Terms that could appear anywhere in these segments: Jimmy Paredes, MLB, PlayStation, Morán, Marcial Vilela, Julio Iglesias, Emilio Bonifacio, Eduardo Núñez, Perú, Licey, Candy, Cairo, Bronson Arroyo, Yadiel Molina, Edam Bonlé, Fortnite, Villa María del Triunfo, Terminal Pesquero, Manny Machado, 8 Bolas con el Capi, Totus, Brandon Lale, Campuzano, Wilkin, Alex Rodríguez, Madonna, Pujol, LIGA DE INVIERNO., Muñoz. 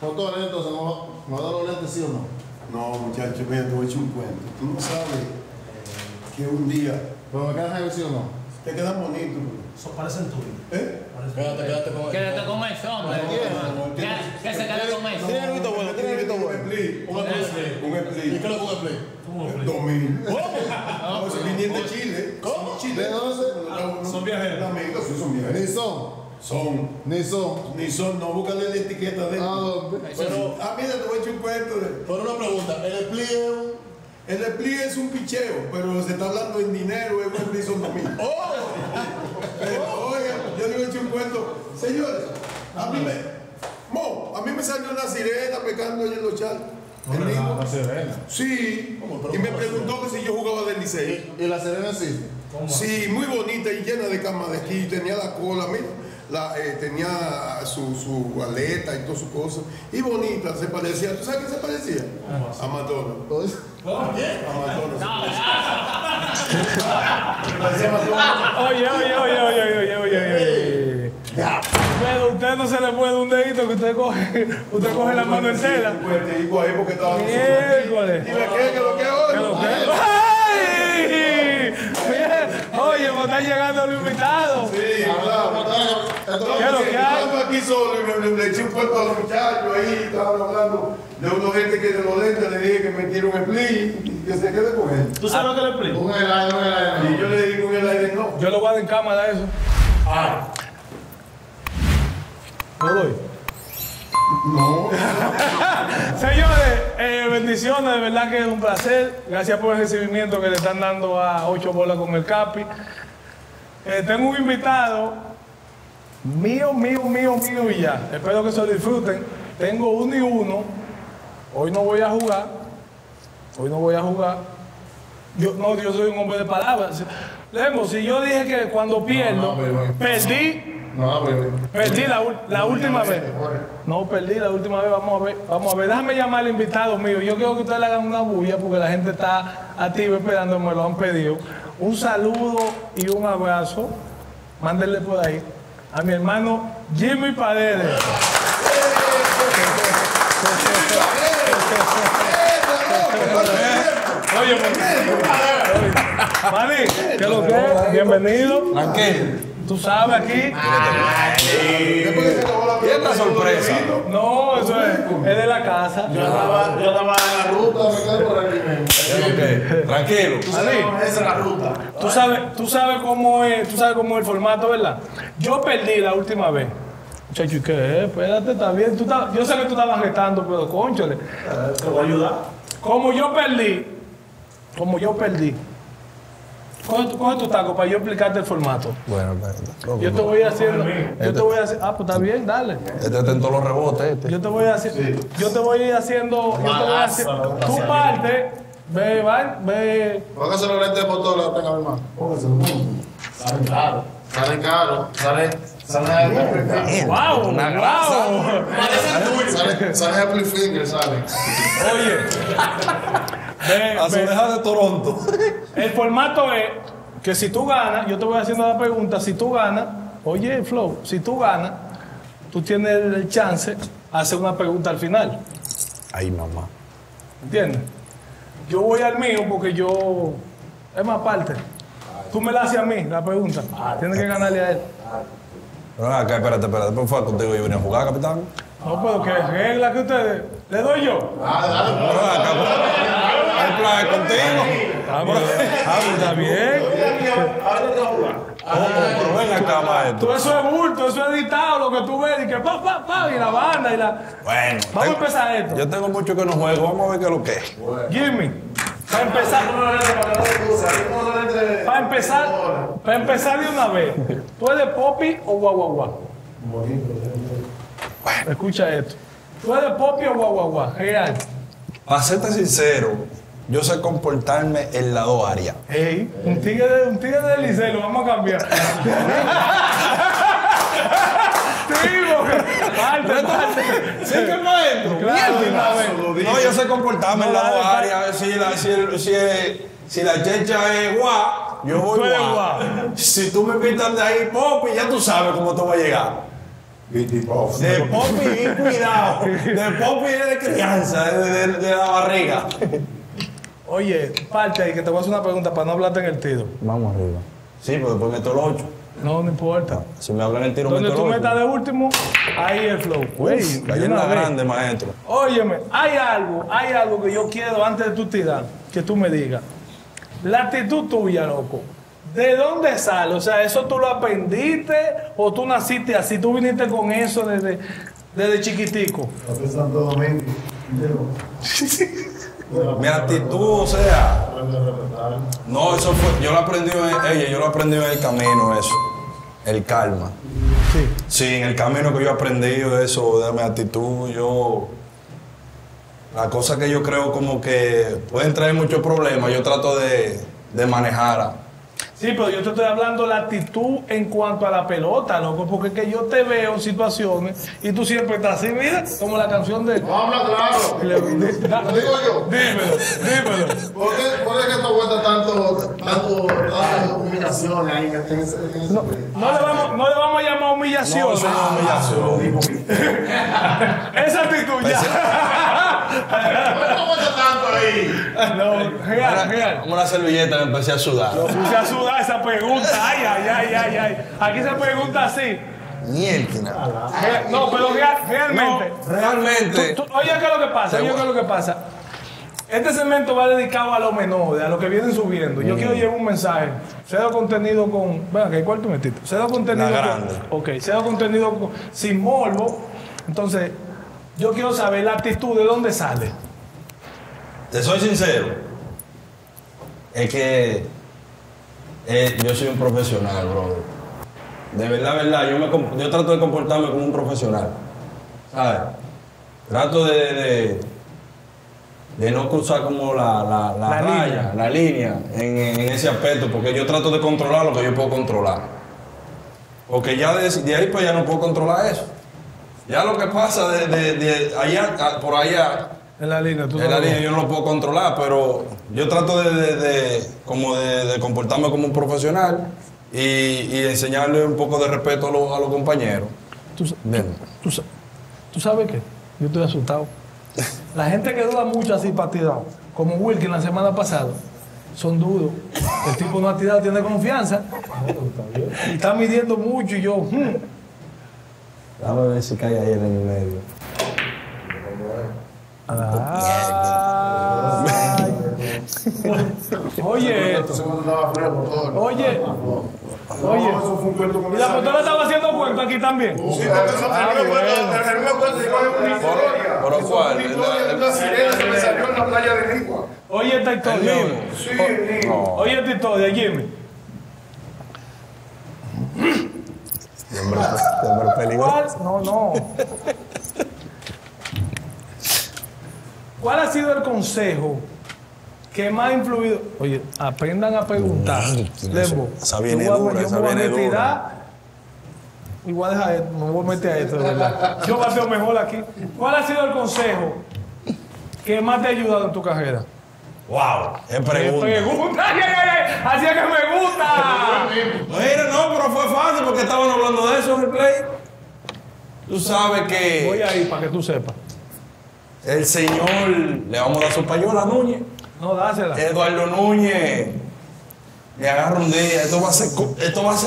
Doctor, entonces, ¿no da los lentes, sí o no? No, muchacho, mira, te voy a echar un cuento. Tú no sabes que un día... ¿Pero me quedan ahí, sí o no? Te quedan bonitos. Eso parece en tu vida. ¿Eh? Quédate con él. Quédate con eso, hombre. Que se quede con eso. Tiene grito bueno, tiene grito bueno. Un split. ¿Y qué le pongo split? $2000. ¿Cómo? 500 chiles. ¿Cómo? ¿De dónde? Son viajeros. Amigos, son viajeros. Ni son. Ni son, no, búscale la etiqueta de él. Pero, a mí te voy a echar un cuento. Por una pregunta, ¿el split? El split es un picheo, pero se está hablando en dinero, es buen piso domingo. ¡Oh! Pero, oiga, yo le he hecho un cuento. Señores, a mí me salió una sirena pecando allá en los charcos. ¿Una sirena? Sí. Y me preguntó que si yo jugaba del Liceo. ¿Y la sirena sí? Sí, muy bonita y llena de camas de esquí. Tenía la cola, mira. Tenía su aleta y todas sus cosas. Y bonita, se parecía. ¿Tú sabes qué se parecía? A Madonna. Oye. Usted no se le puede un dedito que usted coge la mano en tela. Oye, me está llegando el invitado. Sí, claro. Estamos aquí solo y le eché un cuento a los muchachos ahí. Estaban hablando de una gente que de los lentes le dije que me tire un split, que se quede con él. ¿Tú sabes lo que le explico? Un helado, Y yo le digo un helado, no. Yo lo guardo en cámara eso. Ah. ¿Lo doy? No. Señores, bendiciones, de verdad que es un placer. Gracias por el recibimiento que le están dando a 8 Bolas con el Capi. Tengo un invitado mío y ya. Espero que se lo disfruten. Tengo 1 y 1. Hoy no voy a jugar. Yo soy un hombre de palabras. Lemo, si yo dije que cuando pierdo, perdí la última vez, vamos a ver, déjame llamar al invitado mío. Yo quiero que ustedes le hagan una bulla porque la gente está activa esperando, me lo han pedido. Un saludo y un abrazo, mándenle por ahí, a mi hermano Jimmy Paredes. Oye, Manny, ¿qué es lo que es? Bienvenido. Tranquilo. Tú sabes aquí. ¿Y esta sorpresa? No, eso es de la casa. Yo estaba en la ruta, me quedé por aquí mismo. Tranquilo. Esa es la ruta. Tú sabes cómo es el formato, ¿verdad? Yo perdí la última vez. Muchacho, ¿qué? Espérate, está bien. Yo sé que tú estabas retando, pero cónchale. Te voy a ayudar. Como yo perdí. Coge tu taco para yo explicarte el formato. Bueno. Yo te voy a hacer. Ah, pues está bien, dale. Este en todos los rebotes. Yo te voy a ir haciendo. Tu parte. Ve. Póngase los lentes por todos lados, tenga mi hermano. Póngaselo. Salen caros. ¡Wow! ¡Una grasa! Salen Apple Finger, salen. Oye. A su deja de Toronto. El formato es que si tú ganas, yo te voy haciendo la pregunta, si tú ganas, tú tienes el chance de hacer una pregunta al final. Ay, mamá. ¿Entiendes? Yo voy al mío porque yo... Es más parte. Tú me la haces a mí, la pregunta. Tienes que ganarle a él. Pero acá, espérate. ¿Por favor, contigo yo venía a jugar, capitán? No, pero que regla que ustedes... ¿Le doy yo? Dale. Plan contigo. Está bien. Tú eso es bulto, eso es editado, lo que tú ves, y que y la banda y la. Bueno. Vamos a empezar esto. Yo tengo mucho que no juego, vamos a ver qué es lo que es. Jimmy, para empezar de una vez. ¿Tú eres Popi o Guaguaguá? Bueno. Escucha esto. ¿Tú eres Popi o Guaguaguá? Real. Para serte sincero. Yo sé comportarme en la 2 área. Ey, un tigre del Liceo, lo vamos a cambiar. Yo sé comportarme en la 2 área. Si la checha es guá, yo voy guá. Si tú me pintas de ahí, Popi, ya tú sabes cómo te va a llegar. De Poppy, cuidado. De Poppy es de crianza, de la barriga. Oye, parte ahí, que te voy a hacer una pregunta para no hablarte en el tiro. Vamos arriba. Sí, pero después meto los 8. No, no importa. Si me hablan el tiro, meto los 8. Donde tú metas de último, ahí el flow. Güey, cayendo grande, maestro. Óyeme, hay algo que yo quiero antes de tu tirar, que tú me digas. La actitud tuya, loco. ¿De dónde sale? O sea, ¿eso tú lo aprendiste o tú naciste así? ¿Tú viniste con eso desde chiquitico? Desde Santo Domingo. Mi actitud, o sea... No, eso fue... Yo lo aprendí en ella, yo lo aprendí en el camino, eso. El calma. Sí. Sí, en el camino que yo he aprendido eso, de mi actitud, yo... La cosa que yo creo como que pueden traer muchos problemas, yo trato de manejar. Sí, pero yo te estoy hablando de la actitud en cuanto a la pelota, loco, porque es que yo te veo en situaciones y tú siempre estás así, mira, como la canción de... No, habla claro. Lo digo yo. Dímelo. ¿Por qué te aguantas tanto humillaciones ahí? No le vamos a llamar humillación. No, eso no es humillación. Esa actitud ya. No, real. Como una servilleta, me empecé a sudar. Yo empecé a sudar esa pregunta. Ay. Aquí se pregunta así. Mierda. No, pero realmente. No, realmente. Oye, ¿qué es lo que pasa? Este segmento va dedicado a los menores, a los que vienen subiendo. Yo quiero llevar un mensaje. Se da contenido con... Venga, ¿cuál tú metiste? Se da contenido con... Ok, se da contenido con... sin morbo. Entonces, yo quiero saber la actitud, ¿de dónde sale? Te soy sincero, es que yo soy un profesional, brother. De verdad, yo trato de comportarme como un profesional, ¿sabes? Trato de no cruzar como la raya, línea. La línea en ese aspecto, porque yo trato de controlar lo que yo puedo controlar. Porque ya de ahí pues ya no puedo controlar eso. Ya lo que pasa de allá, por allá... En la línea, yo no lo puedo controlar, pero yo trato de comportarme como un profesional y enseñarle un poco de respeto a los compañeros. ¿Tú sabes qué? Yo estoy asustado. La gente que duda mucho así para tirar, como Wilkin la semana pasada, son duros. El tipo no ha tirado, tiene confianza. Y está midiendo mucho y yo... Dame a ver si cae ahí en el medio. Oye, ¿y la postura estaba haciendo cuenta aquí también? Sí, ¿por cuál? La sirena se me salió en la playa de Nicua. Oye, esta historia. Sí. Oye, esta historia, Jimmy. Hombre, peligroso. No. ¿Cuál ha sido el consejo que más ha influido? Oye, aprendan a preguntar. Lembo, yo me voy a retirar. Y voy a dejar esto, me voy a meter a esto, de verdad. Yo bateo mejor aquí. ¿Cuál ha sido el consejo que más te ha ayudado en tu carrera? ¡Wow! ¡Qué pregunta! ¡Así es que me gusta! Mira, no, pero fue fácil porque estaban hablando de eso en el play. Tú sabes que... Voy ahí para que tú sepas. El señor, le vamos a dar su payola a Núñez. No, dásela. Eduardo Núñez, le agarra un día. Esto va a ser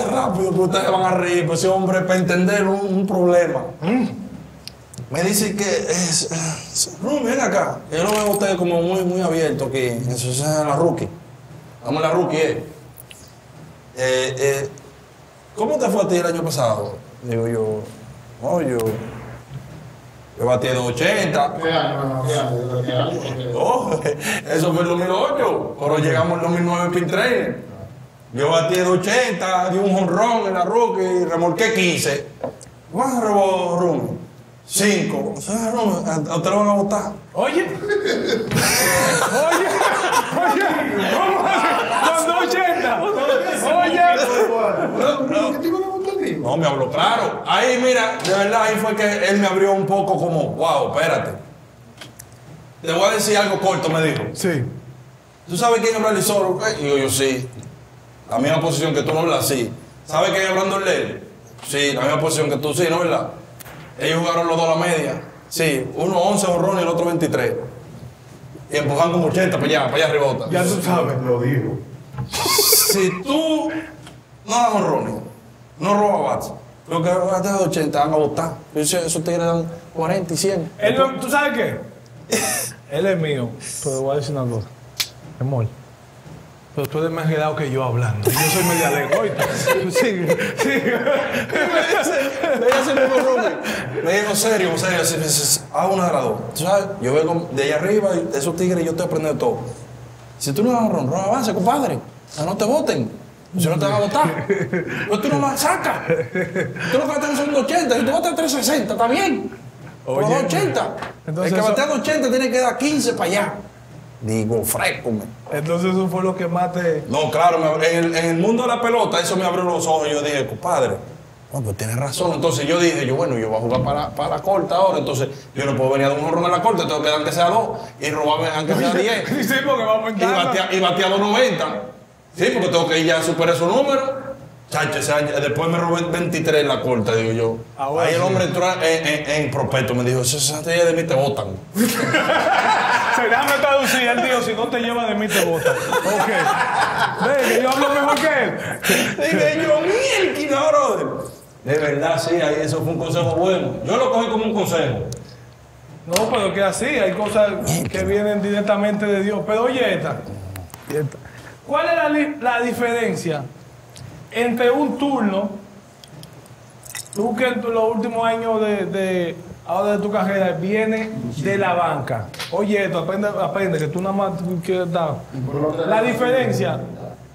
rápido, pero ustedes van a reír. Pues ese hombre, para entender un problema. Me dice que, Rumi, ven acá. Yo lo veo a ustedes como muy, muy abierto aquí. Eso es la rookie. Vamos a la rookie, ¿cómo te fue a ti el año pasado? Digo yo, yo batí de 80. Eso fue el 2008, pero llegamos al 2009 en Pin Trainer. Yo batí de 80, di un jonrón en la roca y remolqué 15. ¿Cuánto robó Rumi? 5. ¿A usted lo van a votar? Oye. Oye. ¿Cómo hace? ¿Cuándo 80? Oye. No, me habló claro. Ahí, mira, de verdad, ahí fue que él me abrió un poco como, wow, espérate. Te voy a decir algo corto, me dijo. Sí. ¿Tú sabes quién es Brandon Lale? Y yo, sí. La misma posición que tú, ¿no, verdad? Sí. ¿Sabes quién es Brandon Lale? Sí, la misma posición que tú, sí, ¿no, verdad? Ellos jugaron los dos a la media. Sí, uno 11 honrones y el otro 23. Y empujan como 80 para allá rebota. Ya tú sabes, lo digo. Si tú no das honrones, no robas bats, lo que gastas de 80 van a botar. Esos tigres dan 40 y 100. ¿Tú sabes qué? Él es mío, pero te voy a decir una cosa. Amor, pero tú eres más quedado que yo hablando. Yo soy media legoita. Sí, sí. Le dice el mismo Rubén. Le digo serio, a un agrador. Tú sabes, yo vengo de allá arriba, y esos tigres, yo te aprendo de todo. Si tú no vas a ron, avance, compadre. No te voten. Si no te van a votar. Pero tú no la sacas. Tú lo que vas a tener son 80, y tú vas a tener 360, ¿está bien? Oye, pero 80. Entonces, el que batea 80 tiene que dar 15 para allá. Digo, frescome. Entonces eso fue lo que más te... No, claro, en el mundo de la pelota eso me abrió los ojos. Yo dije, compadre, no, pues tienes razón. Entonces yo dije, yo voy a jugar para la corta ahora. Entonces yo no puedo venir a dar un jorrón a la corta. Tengo que dar que sea 2 y robarme aunque sea 10. Sí, porque va a aumentar. Y batea 2.90. Sí, porque tengo que ir ya a superar esos números. Chacho, ese año, después me robé 23 en la corta, digo yo. Ahora, ahí el hombre entró en prospecto, me dijo, si no te llevas de mí, te botan. Déjame traducir, él dijo, si no te llevas de mí, te botan. Ok. Ve, que yo hablo mejor que él. Dije yo, mierda, brother. De verdad, sí, ahí eso fue un consejo bueno. Yo lo cogí como un consejo. No, pero que así, hay cosas que vienen directamente de Dios. Pero oye esta. ¿Cuál es la diferencia entre un turno, tú que en los últimos años de tu carrera vienes de la banca? Oye, esto, aprende que tú nada más quieres dar. La diferencia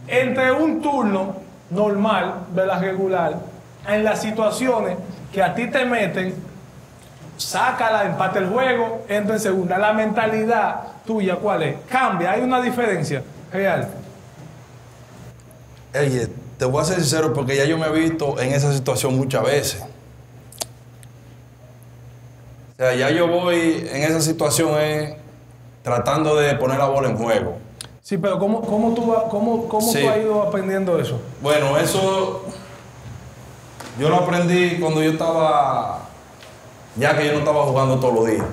entre un turno normal, de la regular, en las situaciones que a ti te meten, sácala, empate el juego, entra en segunda. La mentalidad tuya, ¿cuál es? Cambia, hay una diferencia real. Te voy a ser sincero porque ya yo me he visto en esa situación muchas veces. O sea, ya yo voy en esa situación tratando de poner la bola en juego. Sí, pero ¿cómo tú has ido aprendiendo eso? Bueno, eso yo lo aprendí cuando yo estaba... Ya que yo no estaba jugando todos los días.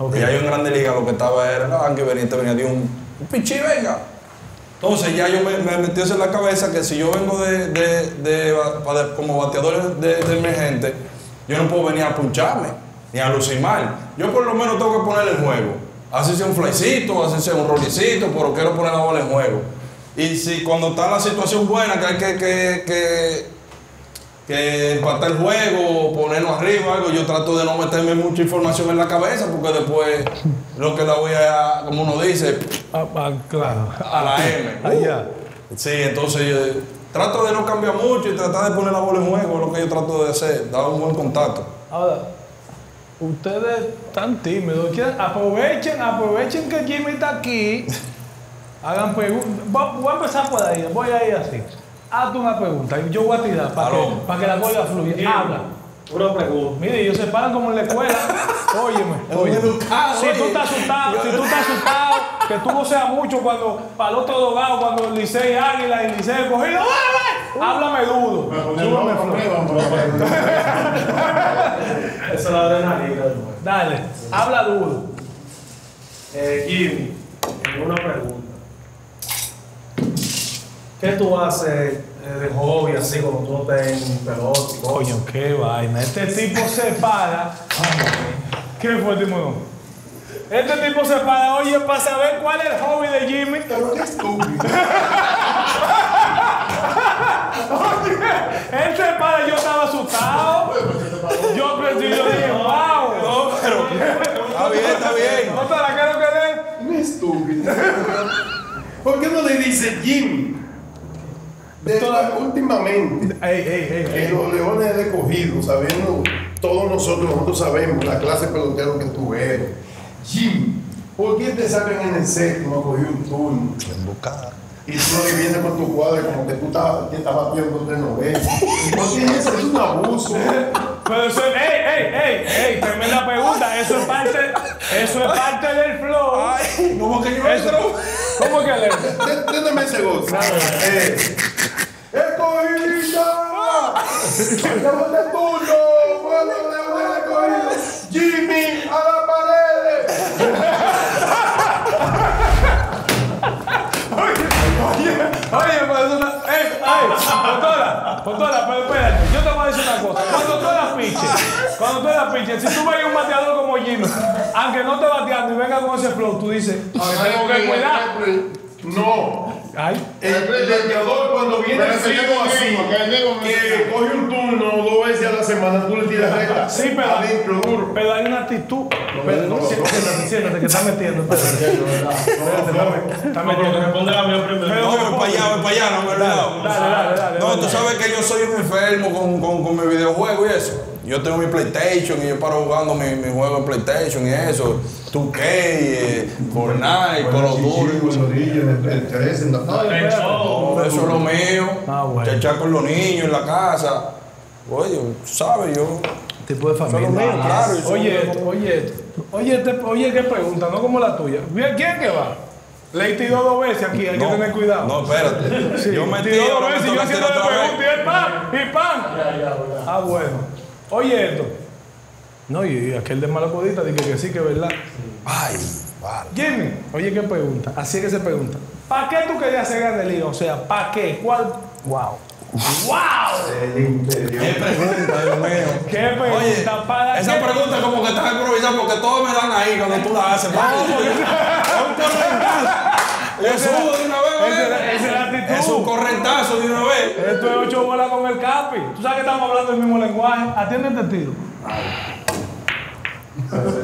Okay. Ya yo en Grande Liga lo que estaba era... Ah, que venía de un pichí, venga. Entonces ya yo me metí eso en la cabeza que si yo vengo como bateador de emergente, yo no puedo venir a puncharme, ni a lucir mal. Yo por lo menos tengo que ponerle en juego. Así sea un flycito, así sea un rollicito, pero quiero poner la bola en juego. Y si cuando está la situación buena, que hay que empatar el juego, ponernos arriba, algo, yo trato de no meterme mucha información en la cabeza porque después... Lo que la voy a, como uno dice, claro. A la M. Allá. Sí, entonces yo trato de no cambiar mucho y tratar de poner la bola en juego, lo que yo trato de hacer, dar un buen contacto. Ahora, ustedes están tímidos. Aprovechen que Jimmy está aquí. Hagan preguntas. Voy a empezar por ahí, voy a ir así. Hazte una pregunta y yo voy a tirar para que la bola fluya. Sí. Habla. Una pregunta. Mire, ellos se paran como en la escuela. Óyeme. Si tú estás asustado, que tú no seas mucho cuando para el otro dogado, cuando el Licey Águila y el Licey cogido, háblame duro. Esa es la adrenalina. Dale, habla duro. Jimmy, una pregunta. ¿Qué tú haces de hobby, así como tú no te en pelota? Coño, qué vaina. Este tipo se para. ¿Qué fue, Timón? Este tipo se para, oye, para saber cuál es el hobby de Jimmy. Pero qué estúpido. Él se para, yo estaba asustado. Yo pensé, yo dije, wow. No, pero. Está bien. ¿No te la quiero que dé? No es estúpido. ¿Por qué no le dice Jimmy? Últimamente, los Leones he recogido, sabiendo, todos nosotros sabemos la clase de pelotero que tú eres. Jim, ¿por qué te sacan en el séptimo a coger un turno? Y tú no le vienes con tu cuadro como que tú estás batiendo 390. ¿Por qué eso es un abuso? Pero eso es, tremenda pregunta, eso es parte del flow. Ay, ¿cómo que yo entro? ¿Cómo que le? Téntame ese gozo. Claro. ¡Escogida! ¡Te voy a turno! ¡Bueno, Rodríguez. Jimmy a la pared. Oye, persona. Ay, doctora, pero espérate, yo te voy a decir una cosa. Cuando tú eras pitcher, si tú ves un bateador como Jimmy, aunque no te bateando y venga con ese flow, tú dices, tengo que cuidar. No. Ay. El bateador cuando viene frío así, que coge un turno 2 veces a la semana, tú le tiras recta. Sí, pero hay una actitud. Siéntate, que está metiendo. Responde la mía primero. No, voy para allá, no me olvidado. Dale. No, tú sabes que yo soy un enfermo con mi videojuego y eso. Yo tengo mi PlayStation y yo paro jugando mi juego en PlayStation y eso. 2K, Fortnite, Call of Duty. Eso es lo mío. Chachar con los niños en la casa. Oye, sabes, yo. Tipo de familia. Eso es lo mío, claro. Oye, qué pregunta, no como la tuya. ¿Quién que va? Le tiró 2 veces aquí, hay que tener cuidado. No, espérate. Sí. Yo me tiró 2 veces y yo haciendo la pregunta y el pan. Ah, bueno. Oye esto. No, y aquel de Malacodita dice que sí, que es verdad. Ay, vale. Jimmy, oye, qué pregunta. Así es que se pregunta. ¿Para qué tú querías ser grande liga? O sea, ¿para qué? ¿Cuál? Wow. ¡Wow! ¡Qué pregunta, Dios mío! ¡Qué pregunta! Oye, esa pregunta como que estás improvisando porque todos me dan ahí cuando tú la haces. ¡Vamos! ¡Yo subo de una vez! Es un correntazo de una vez. Esto es 8 bolas con el capi. Tú sabes que estamos hablando el mismo lenguaje. Atiende este tiro.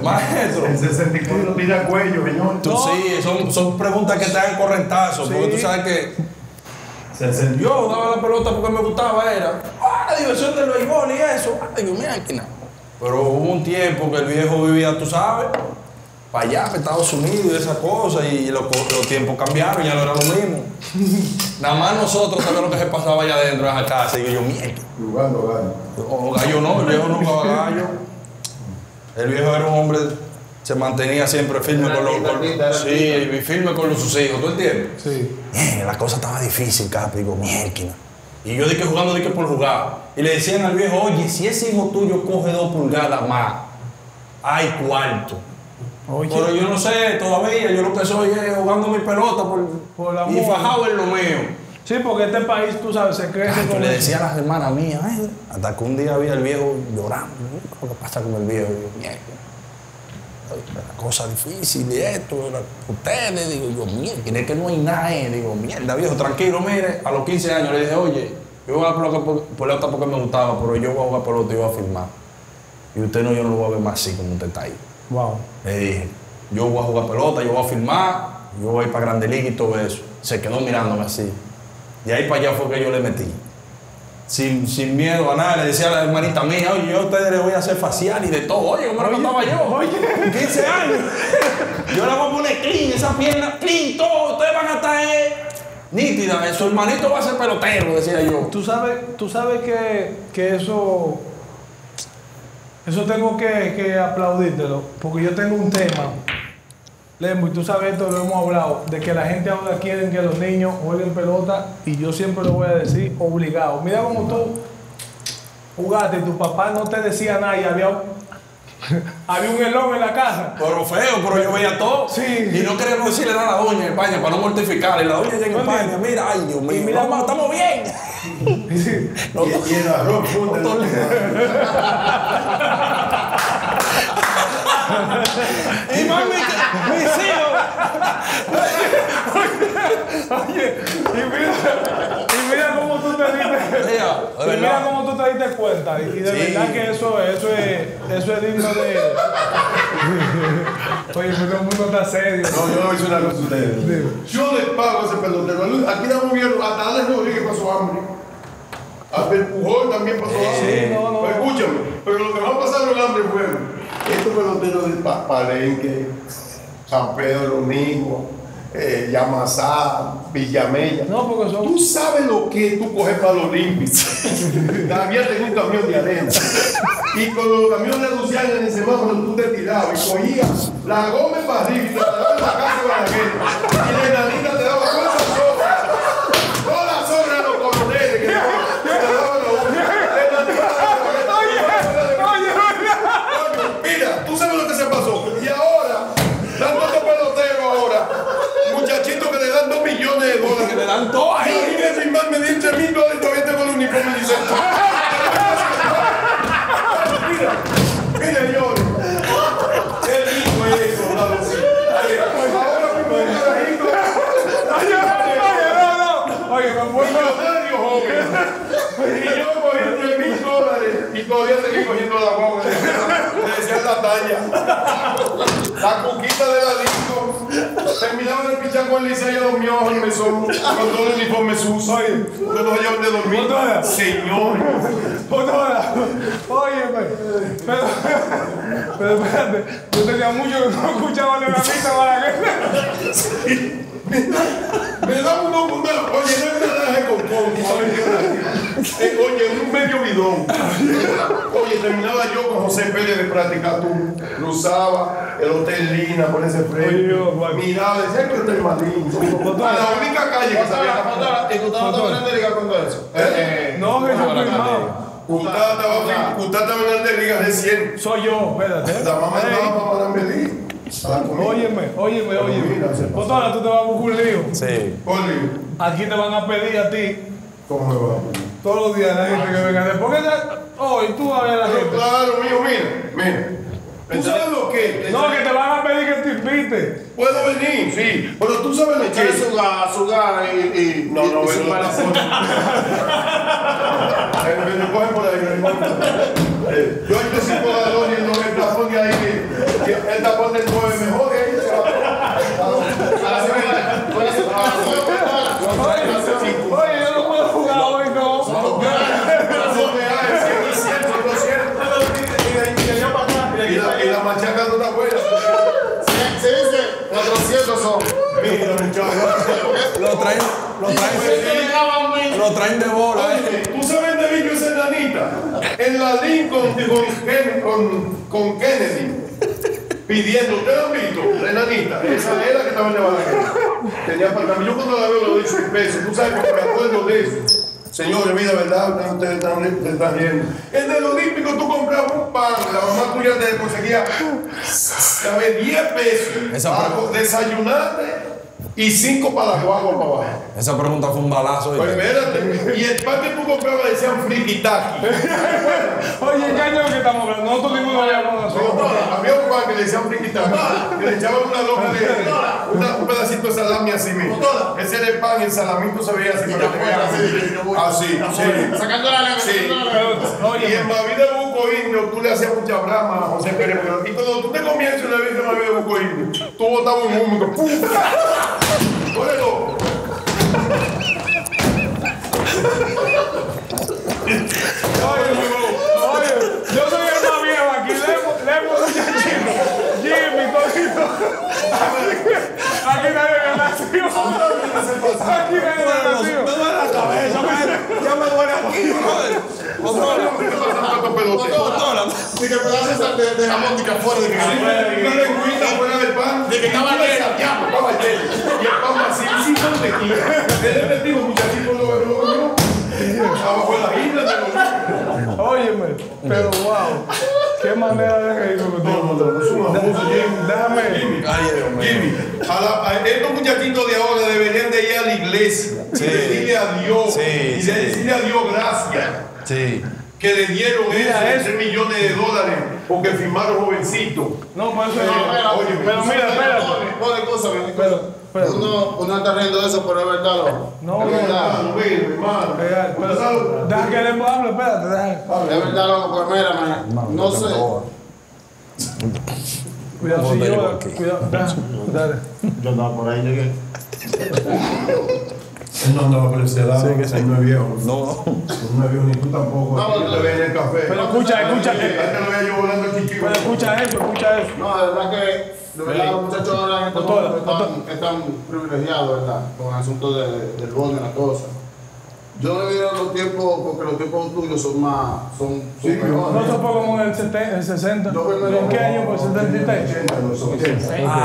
Maestro. El 64 tira cuello, señor. Tú sí, son preguntas que te dan correntazos. Sí. Porque tú sabes que. Yo jugaba la pelota porque me gustaba, era la diversión del béisbol y eso. Ay, mira aquí nada. Pero hubo un tiempo que el viejo vivía, tú sabes, para allá, para Estados Unidos y esas cosas, y los tiempos cambiaron, ya no era lo mismo. Nada más nosotros sabíamos lo que se pasaba allá adentro de esa casa. Y yo, mierda. Jugando gallo. O gallo no, el viejo no jugaba gallo. El viejo era un hombre, se mantenía siempre firme con sus hijos, ¿tú entiendes? Sí. La cosa estaba difícil, capi, digo, mierda. Y yo dije jugando, dije por jugar. Y le decían al viejo, oye, si ese hijo tuyo coge 2 pulgadas más, hay cuarto. Oye. Pero yo no sé todavía, yo lo que soy es jugando mi pelota y fajado en lo mío. Sí, porque este país, tú sabes, se crece con le decía a las hermanas mías, hasta que un día vi al viejo llorando. ¿Qué pasa con el viejo? Mierda. La cosa difícil y esto, ustedes, digo, mierda, es que no hay nadie. Digo, mierda, viejo, tranquilo, mire. A los 15 años le dije, oye, yo voy a jugar pelota porque me gustaba, pero yo voy a jugar pelota y voy a firmar. Y usted no, yo no lo voy a ver más así como usted está ahí. Wow. Le dije, yo voy a jugar pelota, yo voy a firmar, yo voy a ir para Grande Liga y todo eso. Se quedó mirándome así. De ahí para allá fue que yo le metí. Sin miedo a nada, le decía a la hermanita mía, oye, yo a ustedes les voy a hacer facial y de todo. Oye, ¿cómo lo estaba yo? Oye, 15 años. Yo la voy a poner clean, esa pierna clean, todo. Ustedes van a estar nítida. Su hermanito va a ser pelotero, decía yo. Tú sabes que eso. Eso tengo que aplaudírtelo, porque yo tengo un tema. Lembo, y tú sabes esto, lo hemos hablado, de que la gente ahora quiere que los niños jueguen pelota, y yo siempre lo voy a decir, obligado. Mira como tú jugaste y tu papá no te decía nada y había un elón en la casa. Pero feo, pero yo veía todo. Sí. Y no queríamos decirle nada a la doña en España para no mortificarle. La doña llega en España, mira, ay Dios mío, mira, mamá, estamos bien. Y el arroz, y mami, mis hijos. Oye, y mira cómo tú te diste. Mira cómo tú te diste cuenta. Y de verdad que eso es digno de. Oye, pero el mundo está serio. No, yo no hice una cosa ustedes. Yo le pago a ese pelotero. Aquí estamos viendo hasta Alex Rodríguez pasó hambre. Hasta el Pujol también pasó hambre. No. Escúchame, pero lo que más pasaron el hambre fue. Estos peloteros de Palenque, San Pedro, Domingo, Yamasá, Villamella. No, porque son. Tú sabes lo que tú coges para los límites. Todavía tengo un camión de arena. Y con los camiones anunciados en el semáforo, tú te tirabas y cogías la goma para arriba y te la dabas en la casa con la gente. Y la enanita te daba todas las horas a los coroneles que te daban la boca. están todos ahí. Imagínate, mi man, me di $8,000 y todavía tengo el uniforme y dice, mira, yo. Qué rico es eso, bravo. Ahora mi man. Oye, con buen salario, joven. Y yo cogí $3,000 y todavía seguí cogiendo la boca. Le decían la talla. La cuquita de la disco. Terminaban de pichar con el Liceo, yo dormía bajo el mesón. Con todo el uniforme sucio. Oye, no nos hallaba donde dormir. Señor. Oye, pero espérate, yo tenía mucho que no escuchaba la misa para que... Sí. Me da un ojo, oye, no es nada de compón, oye, un medio bidón. Oye, terminaba yo con José Pérez de práctica, tú cruzaba el Hotel Lina por ese fresco, miraba, decía que estoy malito. La única calle que sabía. ¿Y tú estabas tomando el liga cuando eso? No, que no, hermano. Usted estaba en la liga recién. Soy yo, espérate. La mamá estaba para Belí. Óyeme. Botana, tú te vas a buscar un lío. Sí. Un lío. Aquí te van a pedir a ti. ¿Cómo me vas a pedir? Todos los días la gente que venga. ¿Por qué te... Hoy tú vas a ver a la gente? Claro, mío, mira. ¿Tú sabes lo que? No, que te van a pedir que te invite. ¿Puedo venir? Sí. Pero tú sabes lo que es su gana y... No, no, vengo a la foto. Me cogen por ahí. Yo anticipo la doña y no me plazón de ahí. El tapón del 9 mejor que ahí se va a hacer. Oye, yo no puedo jugar hoy, no. Y la machaca no está buena. Se dice 400 son. Mira, muchachos. Lo traen de bola. ¿Tú sabes de mí que es nanita? En la Lincoln con Kennedy. Pidiendo, ¿ustedes han visto? La enanita, esa era que estaba en la Balaguer. Tenía apartamento. Yo cuando la veo le doy $100. Tú sabes que me acuerdo de eso. Señores, mira, ¿verdad? Ustedes están viendo. En el Olímpico tú comprabas un pan. La mamá tuya te conseguía, ¿sabes? $10 para desayunarte. Y 5 para la guagua para abajo. Esa pregunta fue un balazo. Pues espérate. Y el pan que tú comprabas decían frikitaki. Oye, ¿qué año que estamos hablando? Nosotros ninguno habíamos nacido. No, había un pan que le decían frikitaki. Que le echaban una loca de un pedacito de salami así mismo. Ese era el pan, el salamito se veía así. Así. Sacando la lengua. Sí. Y en Baví de Buco Indio, tú le hacías mucha brama a José Pérez. Y cuando tú te comías una vez en Baví de Buco Indio, tú botabas un humo. ¡Cógelo! Oye, yo soy el más viejo aquí, le hemos dicho a Jimmy todito. Aquí nadie me nació. Aquí nadie me nació. Me duele la cabeza, ya me duele aquí, brother. Ni que pedazos de jamón, ni que afuera, ni que lengüita fuera del pan. Ni que cabalera, ya, cabalera. Te digo, muchachito, abajo de la isla. Óyeme, pero wow, qué manera de reír que tengo. No, es una música. Déjame. Jimmy, estos muchachitos de ahora deberían de ir a la iglesia y decirle a Dios y decirle a Dios gracias que le dieron $3 millones porque firmaron jovencitos. No, pues eso no. Oye, pero mira, espérate. Uno está riendo de eso, pero es verdad, loco. Es verdad. Hermano. Deja que le hable, espérate, deja. Es verdad, loco, pero mira, man. No sé. Cuidado, si yo. Cuidado. Dale. Yo andaba por ahí, llegué. Él no andaba por ese lado. Sí, que sí. No es viejo. No es viejo, ni tú tampoco. No, no le veía en el café. Pero escucha. Pero escucha eso. No, de verdad que. De verdad, los muchachos ahora están privilegiados, ¿verdad? Con el asunto del bono y las cosas. Yo le digo los tiempos, porque los tiempos tuyos son más. Son mejores. No se fue como en el 60. ¿En qué año? ¿Por 73? Ah,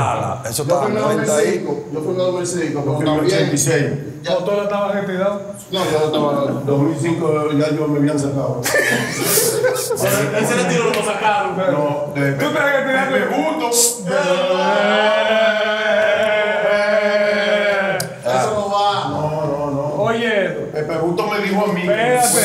eso estaba en el 95. Yo fui en el 2005, pero también. ¿86? ¿O todo estaba retirado? No, yo estaba en el 2005, ya yo me habían sacado. Ese retiro lo sacaron. No, de tú tienes que tirarle junto. Eso no va. No.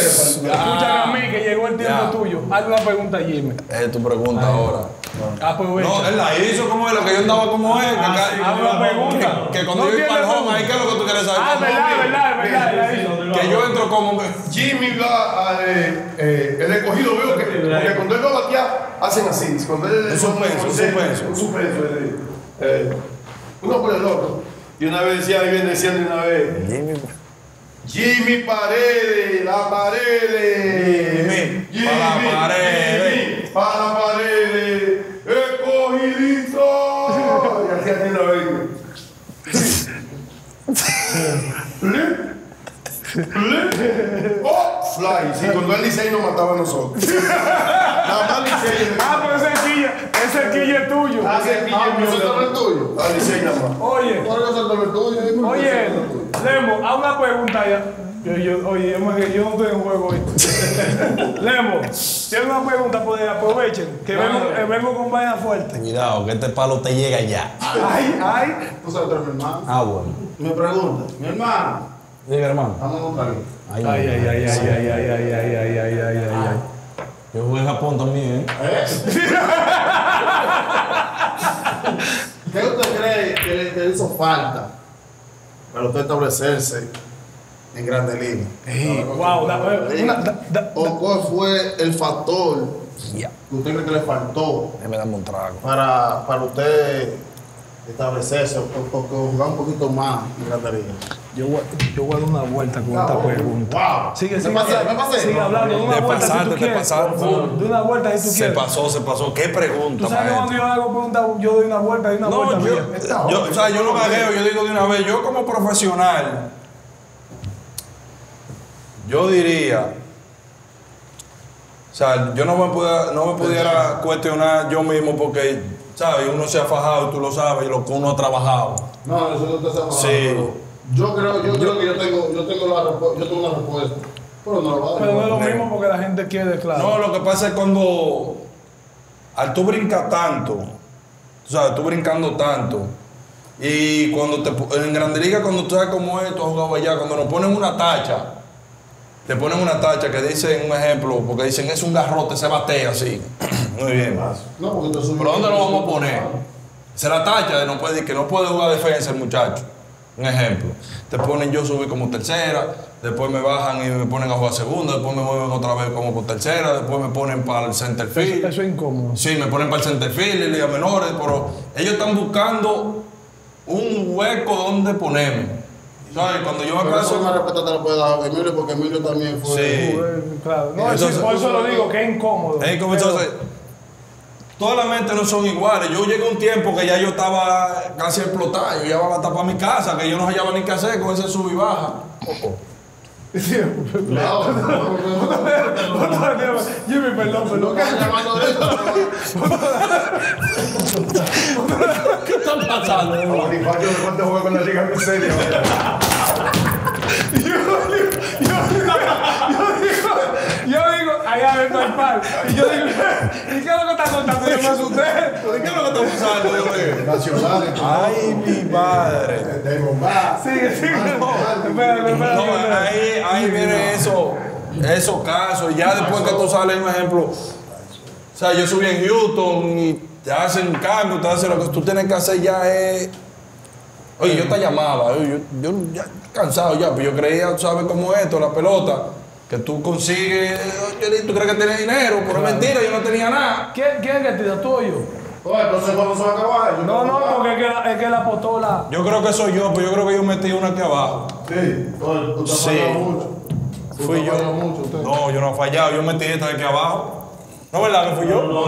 Escucha a mí que llegó el tiempo tuyo. Hazle una pregunta a Jimmy. Es tu pregunta ahora. No, él la hizo como es lo que yo andaba como él. Hazle una pregunta. Que cuando yo iba al home, ahí que es lo que tú quieres saber. Ah, verdad. Que yo entro como... Jimmy va el escogido, veo que cuando él va a batear, hacen así. Cuando él es un suspenso. Uno por el otro. Y una vez decía, ahí viene diciendo una vez... Jimmy Paredes, la Paredes, Jimmy, para Paredes, escogidito. Y así así lo vengo. ¡Oh! Fly, sí, cuando él dice ahí nos mataba a nosotros. Nada más dice pero ese quilla es tuyo. Ese quilla es mío. Eso no es tuyo. Ah, dice nada más. Oye. Oye, Lemo, haz una pregunta ya. Oye, yo no estoy en juego hoy. Lemo, tiene una pregunta, pues aprovechen. Que vengo con vaina fuerte. Cuidado, que este palo te llega ya. Ay. Tú sabes, mi hermano. Ah, bueno. Me pregunta, mi hermano. Diga, hermano. Vamos a contar. Ay. Yo jugué en Japón también, ¿eh? ¿Qué usted cree que le hizo falta para usted establecerse en Grandes Ligas? ¿O cuál fue el factor que usted cree que le faltó para usted establecerse o jugar un poquito más en Grandes Ligas? Yo voy a dar una vuelta con esta pregunta. Wow. Sigue hablando de una vuelta si tú quieres. De una vuelta si tú quieres. Se pasó. ¿Qué pregunta? ¿Tú sabes cuando yo hago preguntas, yo doy una vuelta y una vuelta? O sea, yo lo gagueo, yo digo de una vez. Yo como profesional, yo diría... O sea, yo no me pudiera cuestionar yo mismo porque, ¿sabes? Uno se ha fajado, tú lo sabes, y lo que uno ha trabajado. No, nosotros te hacemos sí. Yo creo que yo tengo una respuesta, pero no lo va a dar. Pero es lo mismo porque la gente quiere, claro. No, lo que pasa es cuando al tú brincas tanto, o sea, tú brincando tanto, y cuando en Grande Liga, cuando tú sabes cómo es, tú has jugado allá, cuando nos ponen una tacha, te ponen una tacha que dicen, un ejemplo, porque dicen, es un garrote, se batea así. Muy bien. No, porque te subes. ¿Pero dónde lo vamos a poner? Se la tacha, no puede, que no puede jugar defensa el muchacho. Un ejemplo, te ponen yo subí como tercera, después me bajan y me ponen a jugar segunda, después me mueven otra vez como por tercera, después me ponen para el center field. Eso es incómodo. Sí, me ponen para el center field y ligas menores, pero ellos están buscando un hueco donde ponerme. ¿Sabes? Cuando yo me acaso... Una respuesta te la puede dar a Emilio porque Emilio también fue... Sí, claro. No, entonces, por eso lo digo, que es incómodo. Es incómodo. Entonces, todas las mentes no son iguales. Yo llegué a un tiempo que ya yo estaba casi explotado. Yo ya iba a tapar mi casa, que yo no hallaba ni qué hacer con ese sub y baja. Jimmy, perdón. ¿Qué está llamando de esto? ¿Qué está pasando? Bonifacio, ¿cuánto juega con la liga miseria? Yo digo, allá adentro hay par. Y yo digo, ¿y qué es lo que está contando? Yo me asusté. ¿Qué es lo que está pasando? Nacionales. Ay, mi padre. Sigue. No, ahí viene esos casos. Ya después que tú sales, un ejemplo. O sea, yo subí en Houston y te hacen cambio, te hacen lo que tú tienes que hacer ya es... Oye, yo te llamaba, yo ya cansado ya, pero yo creía, ¿sabes cómo es esto? La pelota, que tú consigues, tú crees que tienes dinero, pero es mentira, yo no tenía nada. ¿Quién es que tira tú o yo? Oye, entonces cuando se va a acabar. No, porque es que la potola. Yo creo que soy yo, pero yo creo que yo metí una aquí abajo. Sí, tú te has fallado mucho. Fui yo. No, yo no he fallado, yo metí esta de aquí abajo. ¿No, verdad? ¿Que fui yo? No.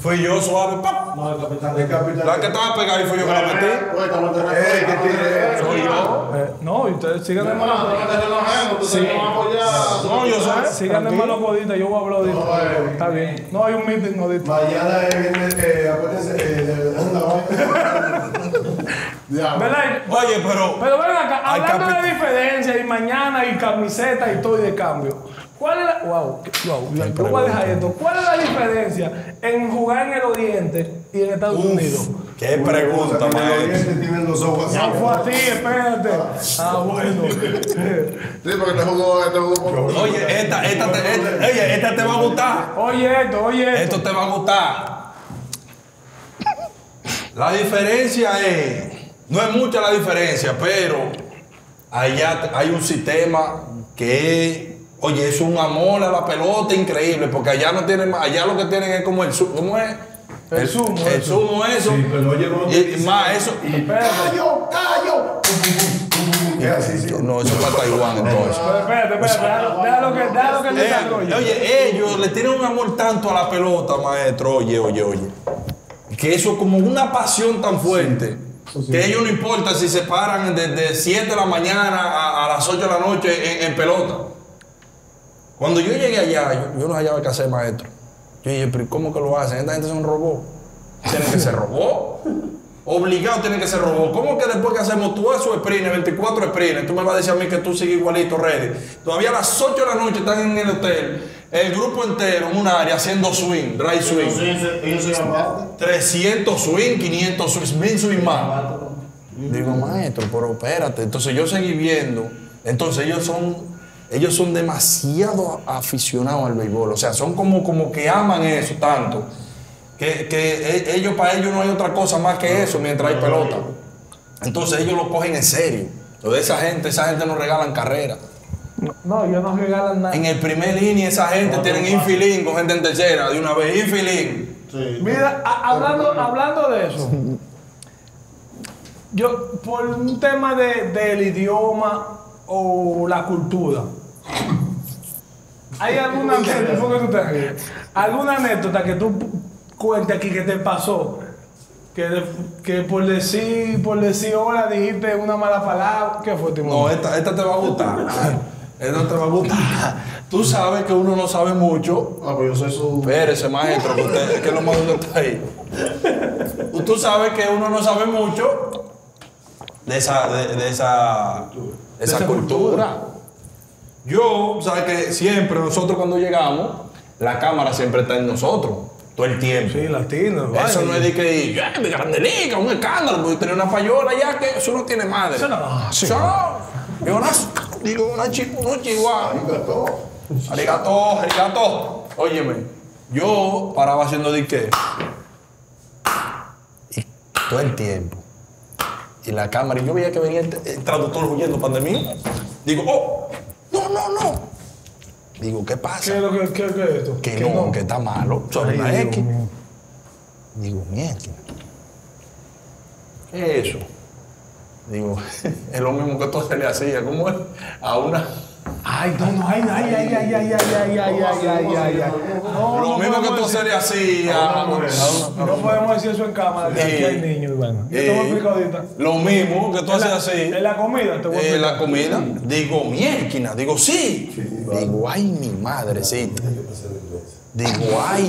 Fui yo, suave, ¡pap! No, el capitán. La que estaba pegada y fui yo que la metí. Soy yo. No, y ustedes sigan de mano. No, yo sé. Sigan de mano codita, yo voy a hablar ahorita. Está bien. No, hay un meeting codita. Mañana viene, ¿verdad? Oye, pero... Pero ven acá, hablando de la diferencia y mañana y camiseta y todo y de cambio. ¿Cuál es la... Wow, voy a dejar esto. ¿Cuál es la diferencia en jugar en el Oriente y en Estados Unidos? ¿Qué pregunta, maestro? Tienes los ojos así. Ya fue a ti, espérate. Ah, bueno. Sí, porque te jugó. Oye, esta te va a gustar. Oye, esto, oye. Esto te va a gustar. La diferencia es, no es mucha la diferencia, pero allá hay un sistema que, oye, es un amor a la pelota increíble, porque allá no tienen, allá lo que tienen es como el sumo, ¿cómo es? El sumo, el sumo, eso. Sí, pero oye, no y más eso. Y ¡callo, callo! No, eso es para Taiwán, entonces. Espérate, espérate, déjalo que desarrolle. Oye, ellos le tienen un amor tanto a la pelota, maestro, oye. Que eso es como una pasión tan fuerte, sí, sí, que ellos no importa si se paran desde 7 de la mañana a las 8 de la noche en pelota. Cuando yo llegué allá, yo no hallaba qué hacer, maestro. Yo dije, pero ¿cómo que lo hacen? Esta gente son robots. Tienen que ser robots. Obligados tienen que ser robots. ¿Cómo que después que hacemos tú esos sprints, 24 sprints, tú me vas a decir a mí que tú sigues igualito, ready? Todavía a las 8 de la noche están en el hotel. El grupo entero en un área haciendo swing, dry swing. ¿Ellos se llaman? 300 swing, 500 swing, 1000 swing más. Digo, maestro, pero espérate. Entonces yo seguí viendo. Entonces ellos son demasiado aficionados al béisbol. O sea, son como que aman eso tanto. Que ellos, para ellos no hay otra cosa más que eso mientras hay pelota. Entonces ellos lo cogen en serio. Entonces esa gente no regalan carreras. No, ellos no regalan nada. En el primer inning esa gente tienen infilín con gente en tercera, de una vez, infilín. Sí. Mira, hablando de eso, yo por un tema del idioma o la cultura, ¿hay alguna anécdota que tú cuentes aquí que te pasó? Que por decir hola dijiste una mala palabra, ¿qué fue, Timón? No, esta te va a gustar. Eso te va a gustar. Tú sabes que uno no sabe mucho. Ah, pero yo soy su... Espérese, maestro, que usted que lo más duro está ahí. Tú sabes que uno no sabe mucho de esa cultura. Yo, sabes que siempre nosotros cuando llegamos, la cámara siempre está en nosotros. Todo el tiempo. Sí, latino. Eso no es de que yo, mi grande liga, un escándalo, porque tenía una fayola ya que eso no tiene madre. Eso no. Sí. Digo, una chihuahua. Arigato. Óyeme, yo paraba haciendo de qué. Y todo el tiempo. Y la cámara, y yo veía que venía el traductor huyendo para mí. Digo, oh, no. Digo, ¿qué pasa? ¿Qué es esto? Que no, que está malo. Sobre una X. Digo, mierda. ¿Qué es eso? Digo, es lo mismo que todo se le hacía, ¿cómo es? A una... Ay, no. Lo mismo que todo se le hacía... No podemos decir eso en cámara, que aquí hay niños, bueno. Yo te voy a explicar ahorita. Lo mismo que todo se hacía... En la comida, te voy a explicar. En la comida. Digo, mierda, digo, sí. Digo, ay, mi madrecita. Digo, ay,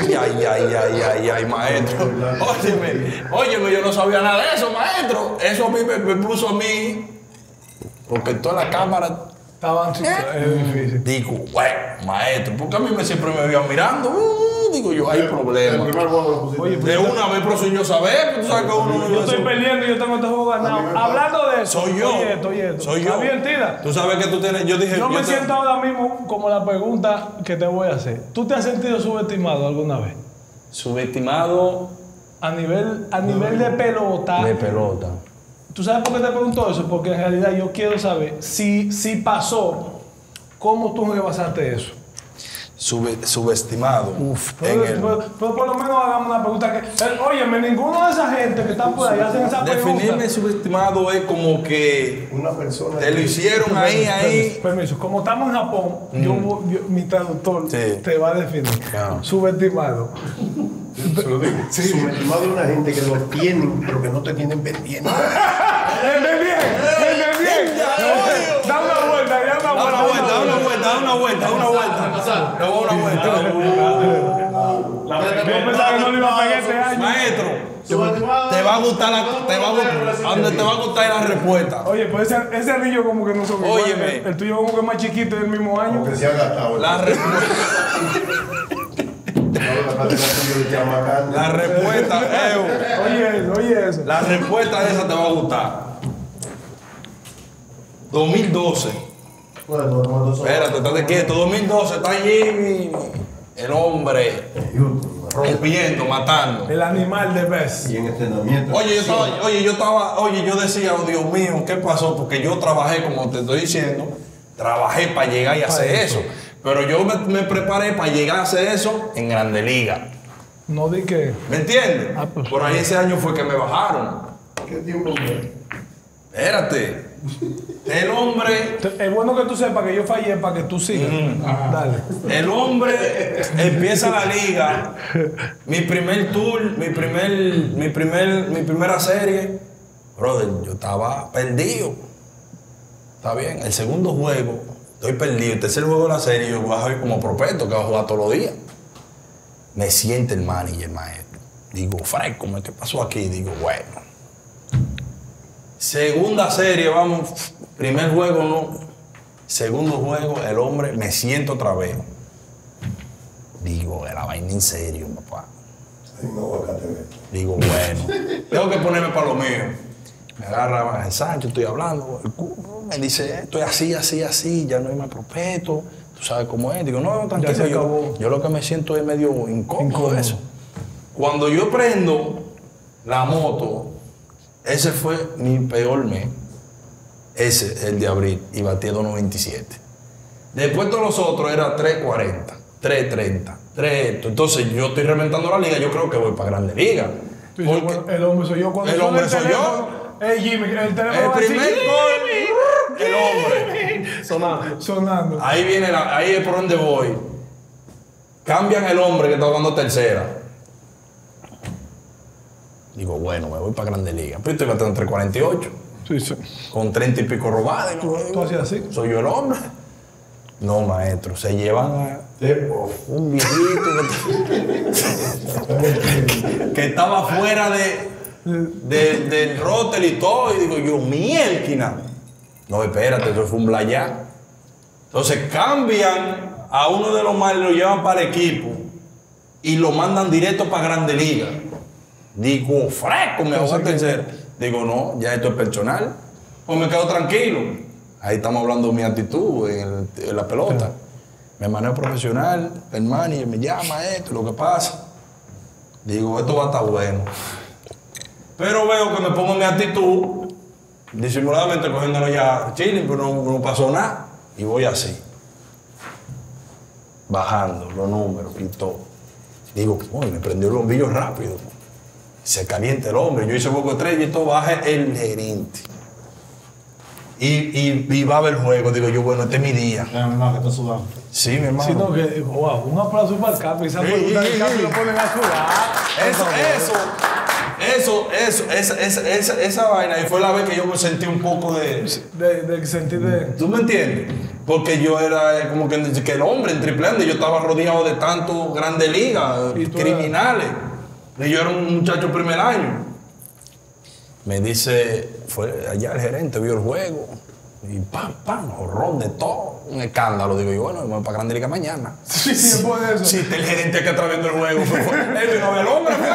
maestro. Óyeme, yo no sabía nada de eso, maestro. Eso a mí me puso a mí. Porque toda la cámara estaba difícil. Digo, bueno, maestro, porque a mí siempre me iban mirando. Digo yo, hay problemas. De una vez, pero sin yo saber, tú sabes que uno... Yo estoy perdiendo y yo tengo este juego ganado. Hablando de eso, soy yo. Tú sabes que tú tienes... Yo dije, yo me siento ahora mismo como la pregunta que te voy a hacer. ¿Tú te has sentido subestimado alguna vez? Subestimado... A nivel de pelota. De pelota. ¿Tú sabes por qué te pregunto eso? Porque en realidad yo quiero saber si pasó, ¿cómo tú rebasaste eso? Subestimado. Uf, pero por lo menos hagamos una pregunta que... Óyeme, ninguno de esa gente que están por ahí hacen esa pregunta. Definirme subestimado es como que... Una persona... Te lo hicieron que, ahí... Permiso, como estamos en Japón, yo, mi traductor te va a definir. Claro. Subestimado. Se lo digo. Sí. Subestimado es una gente que lo tienen, pero que no te tienen pendiente. ¡Ven bien! Da una vuelta. Maestro. Te va a gustar la respuesta. Oye, pues ese anillo como que no son iguales. Óyeme. El tuyo como que es más chiquito y del mismo año. Que se ha gastado. La respuesta. La respuesta, oye eso. La respuesta esa te va a gustar. 2012. Espérate, estate quieto. 2012 está Jimmy, el hombre, rompiendo, matando. El animal de vez. Y en entrenamiento. Oye, yo decía, oh Dios mío, ¿qué pasó? Porque yo trabajé, como te estoy diciendo, trabajé para llegar y hacer eso. Pero yo me preparé para llegar a hacer eso en Grande Liga. No di que... ¿Me entiendes? Ah, pues, por ahí ese año fue que me bajaron. ¿Qué tiempo fue? Espérate. El hombre... Es bueno que tú sepas que yo fallé para que tú sigas. Dale. El hombre empieza la liga. Mi primer tour, mi primera serie. Brother, yo estaba perdido. Está bien. El segundo juego... Estoy perdido. El tercer juego de la serie, yo voy a jugar como prospecto, que voy a jugar todos los días. Me siente el manager, maestro. Digo, Franco, ¿qué pasó aquí? Digo, bueno. Segunda serie, vamos. Primer juego, no. Segundo juego, el hombre, me siento otra vez. Digo, la vaina en serio, papá. Digo, bueno. Tengo que ponerme para lo mío. Me agarra el Sancho, estoy hablando, el culo, me dice, estoy así, así, así, ya no hay más prospecto, tú sabes cómo es. Digo, no, tranquilo, yo lo que me siento es medio incómodo eso. Cuando yo prendo la moto, ese fue mi peor mes, ese, el de abril, y batiendo 97. Después todos los otros era 3.40, 3.30, 3. Entonces yo estoy reventando la liga, yo creo que voy para Grande Liga. El hombre soy yo cuando... El hombre soy yo. Hey Jimmy, el teléfono. El primer gol, el hombre. Sonando. Ahí viene ahí es por donde voy. Cambian el hombre que está jugando tercera. Digo, bueno, me voy para Grande Liga. Pero estoy batiendo 348. Sí, sí. Con 30 y pico robadas. ¿Tú hacías así? Soy yo el hombre. No, maestro, se llevan un viejito que estaba fuera del rótel y todo, y digo yo, mierda. No, espérate, eso fue un blayá. Entonces cambian a uno de los males, lo llevan para el equipo y lo mandan directo para Grande Liga. Digo, fresco, me voy a tercero. Digo, no, ya esto es personal. Pues me quedo tranquilo. Ahí estamos hablando de mi actitud en la pelota. Me manejo profesional, el manager me llama, esto, lo que pasa. Digo, esto va a estar bueno. Pero veo que me pongo en mi actitud, disimuladamente cogiéndolo ya chilling, pero no pasó nada. Y voy así, bajando los números y todo. Digo, me prendió el bombillo rápido. Se calienta el hombre. Yo hice poco estrella y todo, baja el gerente. Y va a ver el juego. Digo yo, bueno, este es mi día. No, no, que está sudando. Sí, mi hermano. Sino que, wow, un aplauso para el Capi. Esa pregunta del Capi lo ponen a sudar. Esa vaina, y fue la vez que yo me sentí un poco de ¿Tú me entiendes? Porque yo era como que el hombre en Triple A, yo estaba rodeado de tantos Grandes Ligas, criminales. Y yo era un muchacho primer año. Me dice, fue allá el gerente, vio el juego. Y pam, horror de todo. Un escándalo. Digo, y bueno, vamos para Grande Liga mañana. Sí, después de eso. Sí, el gerente que está viendo el juego. Él vino del hombre, fue.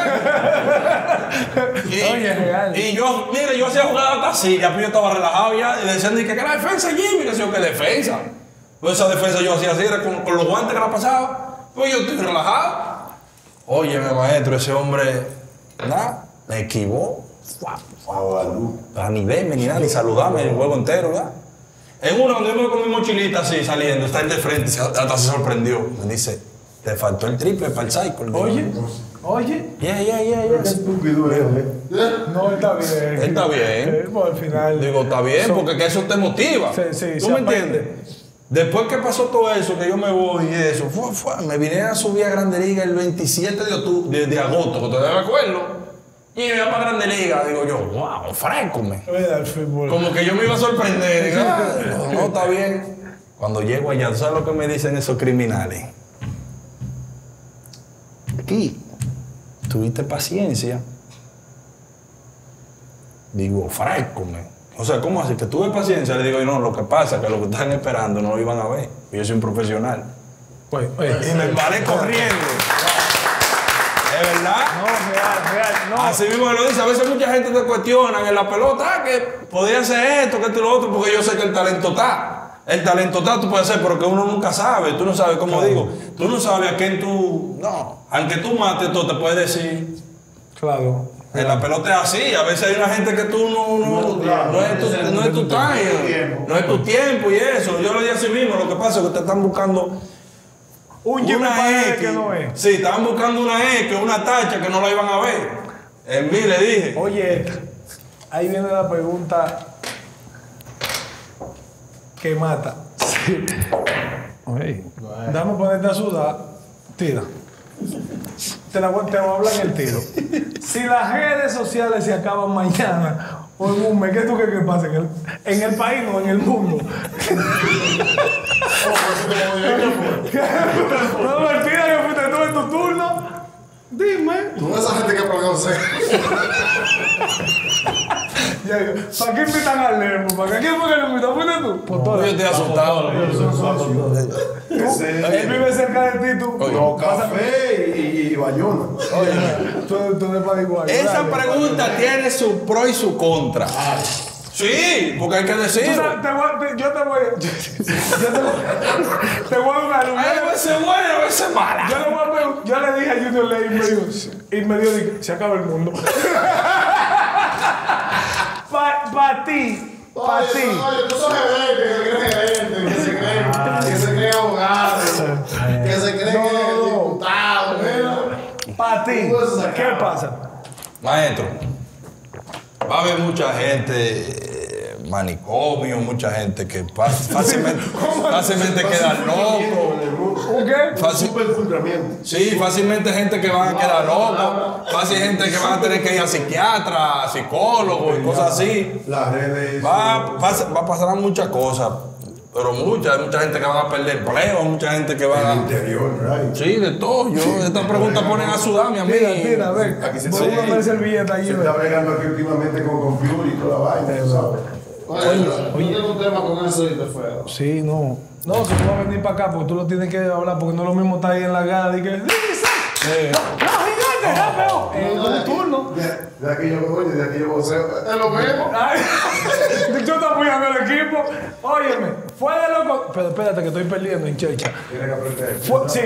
Oye, real. Y yo, mire, yo hacía jugada hasta así. Ya yo estaba relajado ya. Y le decían, que la defensa, Jimmy. Que decía, ¿qué defensa? Pues esa defensa yo hacía así, era con los guantes que la pasaba. Pues yo estoy relajado. Oye, maestro, ese hombre, nada, me esquivó. A ni verme ni nada, ni saludarme el juego entero, ¿verdad? En una donde yo me con mi mochilita así saliendo, está él de frente, hasta se sorprendió. Me dice, te faltó el triple para el cycle. Oye. Ya. Qué estúpido es, No, está bien. Está bien. Pues al final. Digo, está bien, porque que eso te motiva. Sí. ¿Tú me entiendes? Después que pasó todo eso, que yo me voy y eso, me vine a subir a Grande Liga el 27 de agosto, que todavía me acuerdo. Y me iba para Grande Liga, digo yo, wow, frescome. Como que yo me iba a sorprender. Digo, no, está bien. Cuando llego allá, ¿sabes lo que me dicen esos criminales? Aquí, tuviste paciencia. Digo, frescome. O sea, ¿cómo así? Que tuve paciencia. Le digo, no, lo que pasa es que lo que están esperando no lo iban a ver. Yo soy un profesional. Pues, y me paré corriendo. ¿Es verdad? No, real, no. Así mismo lo dice. A veces mucha gente te cuestiona en la pelota que podía hacer esto, que esto y lo otro, porque yo sé que el talento está. El talento está, tú puedes hacer, pero que uno nunca sabe. Tú no sabes, como digo, tú no sabes a quién tú... No. Aunque tú mates todo, te puedes decir... Claro. En la pelota es así, a veces hay una gente que tú no es tu tiempo y eso. Yo lo dije así mismo, lo que pasa es que ustedes están buscando una X, que no es. Sí, estaban buscando una X, una tacha que no la iban a ver. En mí le dije. Oye, ahí viene la pregunta que mata. Sí. Oye, dame ponerte a sudar, tira. Te lo hablan el tiro. Si las redes sociales se acaban mañana o en un mes, ¿qué tú crees que pasa? En el país, no, en el mundo. No, mentira, que fuiste tú en tu turno. Dime. Tú esa gente que produce. ¿Para qué invitan al Lermo? ¿Para qué fue que lo invitó? ¿Fuiste tú? Por todo. Yo estoy asustado. Él vive cerca de ti, tú. No, café y bayona. Tú eres para igual. Esa pregunta tiene su pro y su contra. Sí, porque hay que decirlo. Yo te voy a dar un... A veces buena, a veces mala. Yo le dije a Junior Ley y me dio, se acaba el mundo. Para ti. Oye, tú sabes que se cree abogado, que se cree diputado. Para ti, ¿qué pasa? Maestro, va a haber mucha gente manicomio, mucha gente que fácilmente queda loco. ¿Un qué? Superfundamiento. Sí, fácilmente gente que van a quedar loco, fácilmente gente que van a tener que ir a psiquiatra, a psicólogo y cosas así. Las redes. Va a pasar muchas cosas, pero muchas. Hay mucha gente que va a perder empleo, mucha gente que va a... interior, ¿verdad? Sí, de todo. Estas preguntas ponen a sudar, mi amigo. Mira, a ver. Aquí se está bregando aquí últimamente con Fury y toda la vaina, ¿sabes? Oye, tengo un tema con eso y te fue. Sí, no. No, si tú vas a venir para acá, porque tú lo tienes que hablar, porque no es lo mismo estar ahí en la gala y que... ¡Dice! ¡No, gigante! ¡Es un turno! De aquí yo voy, de aquí yo voceo. ¡Es lo mismo! Yo estoy apoyando al equipo. Óyeme, fue de loco... Pero espérate que estoy perdiendo en checha. Tienes que aprender.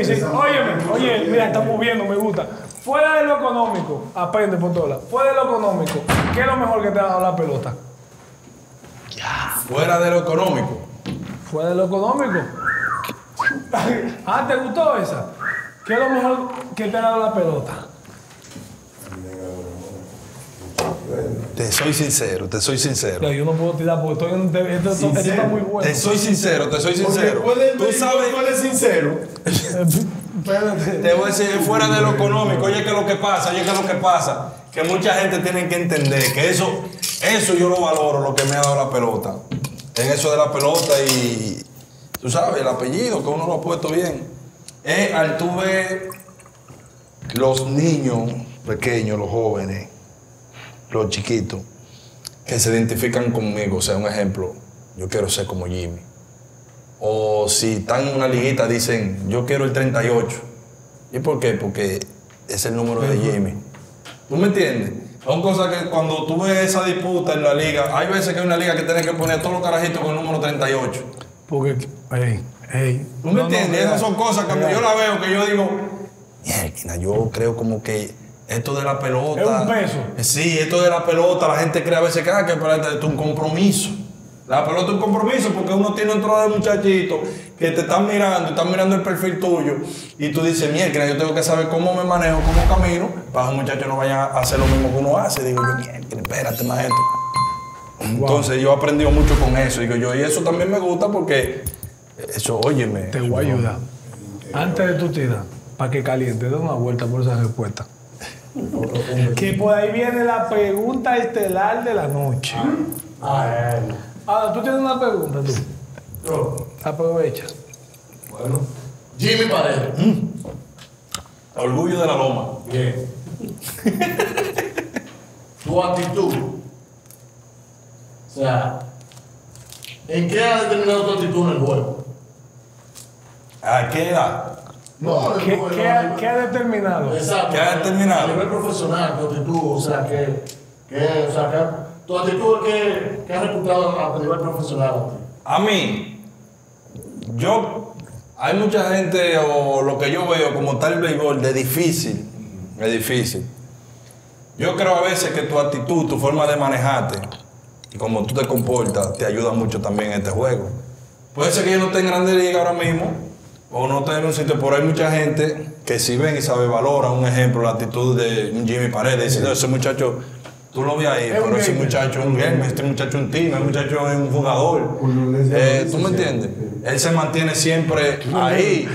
Sí. Óyeme, oye, mira, está moviendo, me gusta. Fuera de lo económico, aprende por todas. Fuera de lo económico, ¿qué es lo mejor que te ha dado la pelota? Ya. Fuera de lo económico. Fue de lo económico. ¿Te gustó esa? ¿Qué es lo mejor que te ha dado la pelota? Te soy sincero. Yo no puedo tirar porque estoy en... Esto está muy bueno. Te soy sincero. ¿Tú sabes cuál es sincero? Te voy a decir, fuera de lo económico. Oye, que lo que pasa. Que mucha gente tiene que entender que eso yo lo valoro, lo que me ha dado la pelota. En eso de la pelota y, tú sabes, el apellido, que uno lo ha puesto bien. Al tú ver los niños pequeños, los jóvenes, los chiquitos, que se identifican conmigo. O sea, un ejemplo, yo quiero ser como Jimmy. O si están en una liguita, dicen, yo quiero el 38. ¿Y por qué? Porque es el número de Jimmy. ¿Tú me entiendes? Son cosas que cuando tú ves esa disputa en la liga, hay veces que hay una liga que tienes que poner todos los carajitos con el número 38. Porque, ¿tú me entiendes? Esas son cosas que cuando yo la veo, que yo digo, mierda, yo creo como que esto de la pelota... Es un peso. Sí, esto de la pelota, la gente cree a veces que es un compromiso. La pelota es un compromiso porque uno tiene otro de muchachitos que te están mirando el perfil tuyo y tú dices, mierda, yo tengo que saber cómo me manejo, cómo camino, para que los muchachos no vayan a hacer lo mismo que uno hace. Digo yo, mierda, espérate, maestro. Wow. Entonces yo he aprendido mucho con eso. Digo yo, y eso también me gusta porque eso, óyeme. Te voy a ayudar. Antes de tu tira, para que caliente, da una vuelta por esa respuesta. Que por ahí viene la pregunta estelar de la noche. Ahora, tú tienes una pregunta, tú. Yo. Aprovecha. Bueno. Jimmy Paredes. Orgullo de la Loma. Bien. Tu actitud. O sea, ¿en qué ha determinado tu actitud en el juego? ¿A qué edad? No, ¿qué ha determinado? Exacto. ¿Qué ha determinado? A nivel profesional, tu actitud, o sea, tu actitud que ha resultado a nivel profesional. A mí, yo, hay mucha gente, o lo que yo veo, como tal el béisbol, de difícil, es difícil. Yo creo a veces que tu actitud, tu forma de manejarte, y como tú te comportas, te ayuda mucho también en este juego. Puede ser que yo no esté en Grandes Ligas ahora mismo, o no esté en un sitio, pero hay mucha gente que si ven y sabe valora, un ejemplo, la actitud de Jimmy Paredes, dice, ese muchacho, tú lo ves ahí, pero ese muchacho es un game, este muchacho es un team, ese muchacho es un jugador. ¿Tú me entiendes? Él se mantiene siempre ahí.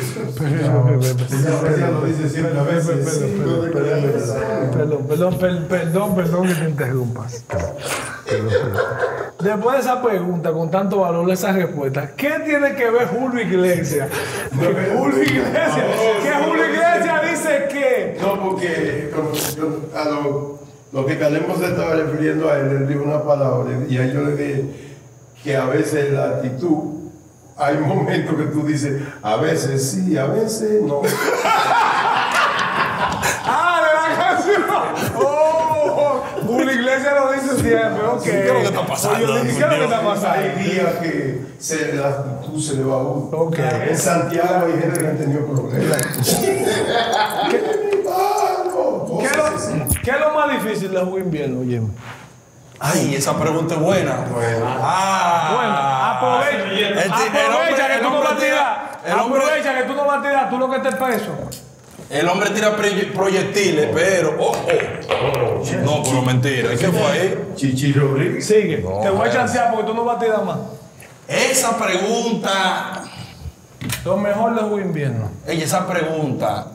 Perdón que te interrumpas. Después de esa pregunta, con tanto valor, esa respuesta, ¿qué tiene que ver Julio Iglesias? ¿Qué Julio Iglesias dice qué? No, porque a lo que Calemos se estaba refiriendo a él, le digo una palabra, y ahí yo le dije que a veces la actitud. Hay momentos que tú dices, a veces sí, a veces no. ¡Ah, de la canción! ¡Oh! Julio Iglesias lo dice siempre, ok. ¿Qué es lo que está pasando? ¿Qué es lo que está pasando? Hay días que la actitud se le va a uno. Okay. En Santiago hay gente que ha tenido problemas. ¿Qué es lo más difícil de jugar invierno, Jimmy? Ay, esa pregunta es buena. Aprovecha que tú no vas a tirar. Aprovecha que tú no vas a tirar, tú lo que te peso. El hombre tira proyectiles, pero. No, pero mentira. ¿Qué fue ahí? Chichi Rodríguez. Sigue. Te voy a chancear porque tú no vas a tirar más. Esa pregunta. Lo mejor de un invierno. Ey, esa pregunta.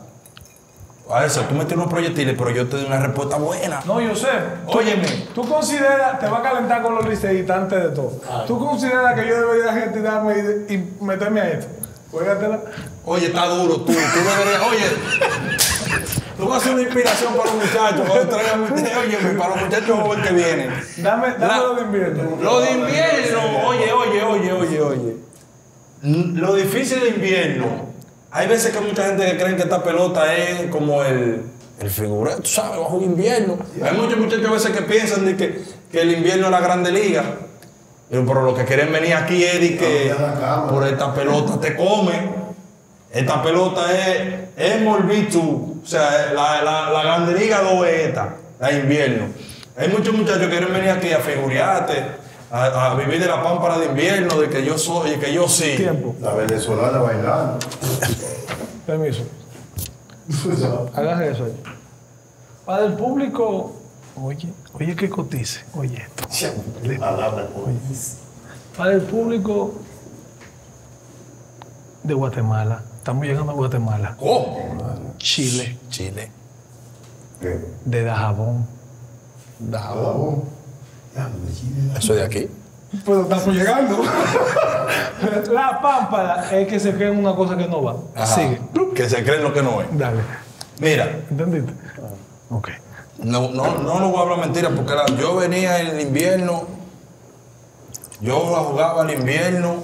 A eso, tú metes unos proyectiles, pero yo te doy una respuesta buena. No, yo sé. Óyeme. Tú consideras, te va a calentar con los liceístas antes de todo. Ay. Tú consideras que yo debería retirarme y meterme a esto. Juégatela. Oye, está duro tú. Oye, tú vas a ser una inspiración para los muchachos. Óyeme, para los muchachos jóvenes que vienen. Dame lo de invierno. Lo de invierno. Oye. Lo difícil de invierno. Hay veces que mucha gente que creen que esta pelota es como el figurero, tú sabes, bajo el invierno. Yeah. Hay muchos muchachos a veces que piensan de que el invierno es la Grande Liga. Pero lo que quieren venir aquí es de que por esta pelota te comen. Esta pelota es MLB2. O sea, la Grande Liga no es esta, la invierno. Hay muchos muchachos que quieren venir aquí a figurearte. A vivir de la pámpara de invierno, de que yo soy y que yo sí. Tiempo. La venezolana bailando. Permiso. Hagas eso ahí. Para el público, oye que cotice, oye esto. Para el público de Guatemala, estamos llegando a Guatemala. ¿Cómo? Chile. ¿Qué? De Dajabón. ¿Eso de aquí? Pero estamos llegando. La pámpara es que se cree en una cosa que no va. Ajá. Sigue. Que se cree en lo que no es. Dale. Mira. ¿Entendiste? Ok. No voy a hablar mentira porque yo venía en el invierno, yo la jugaba al invierno.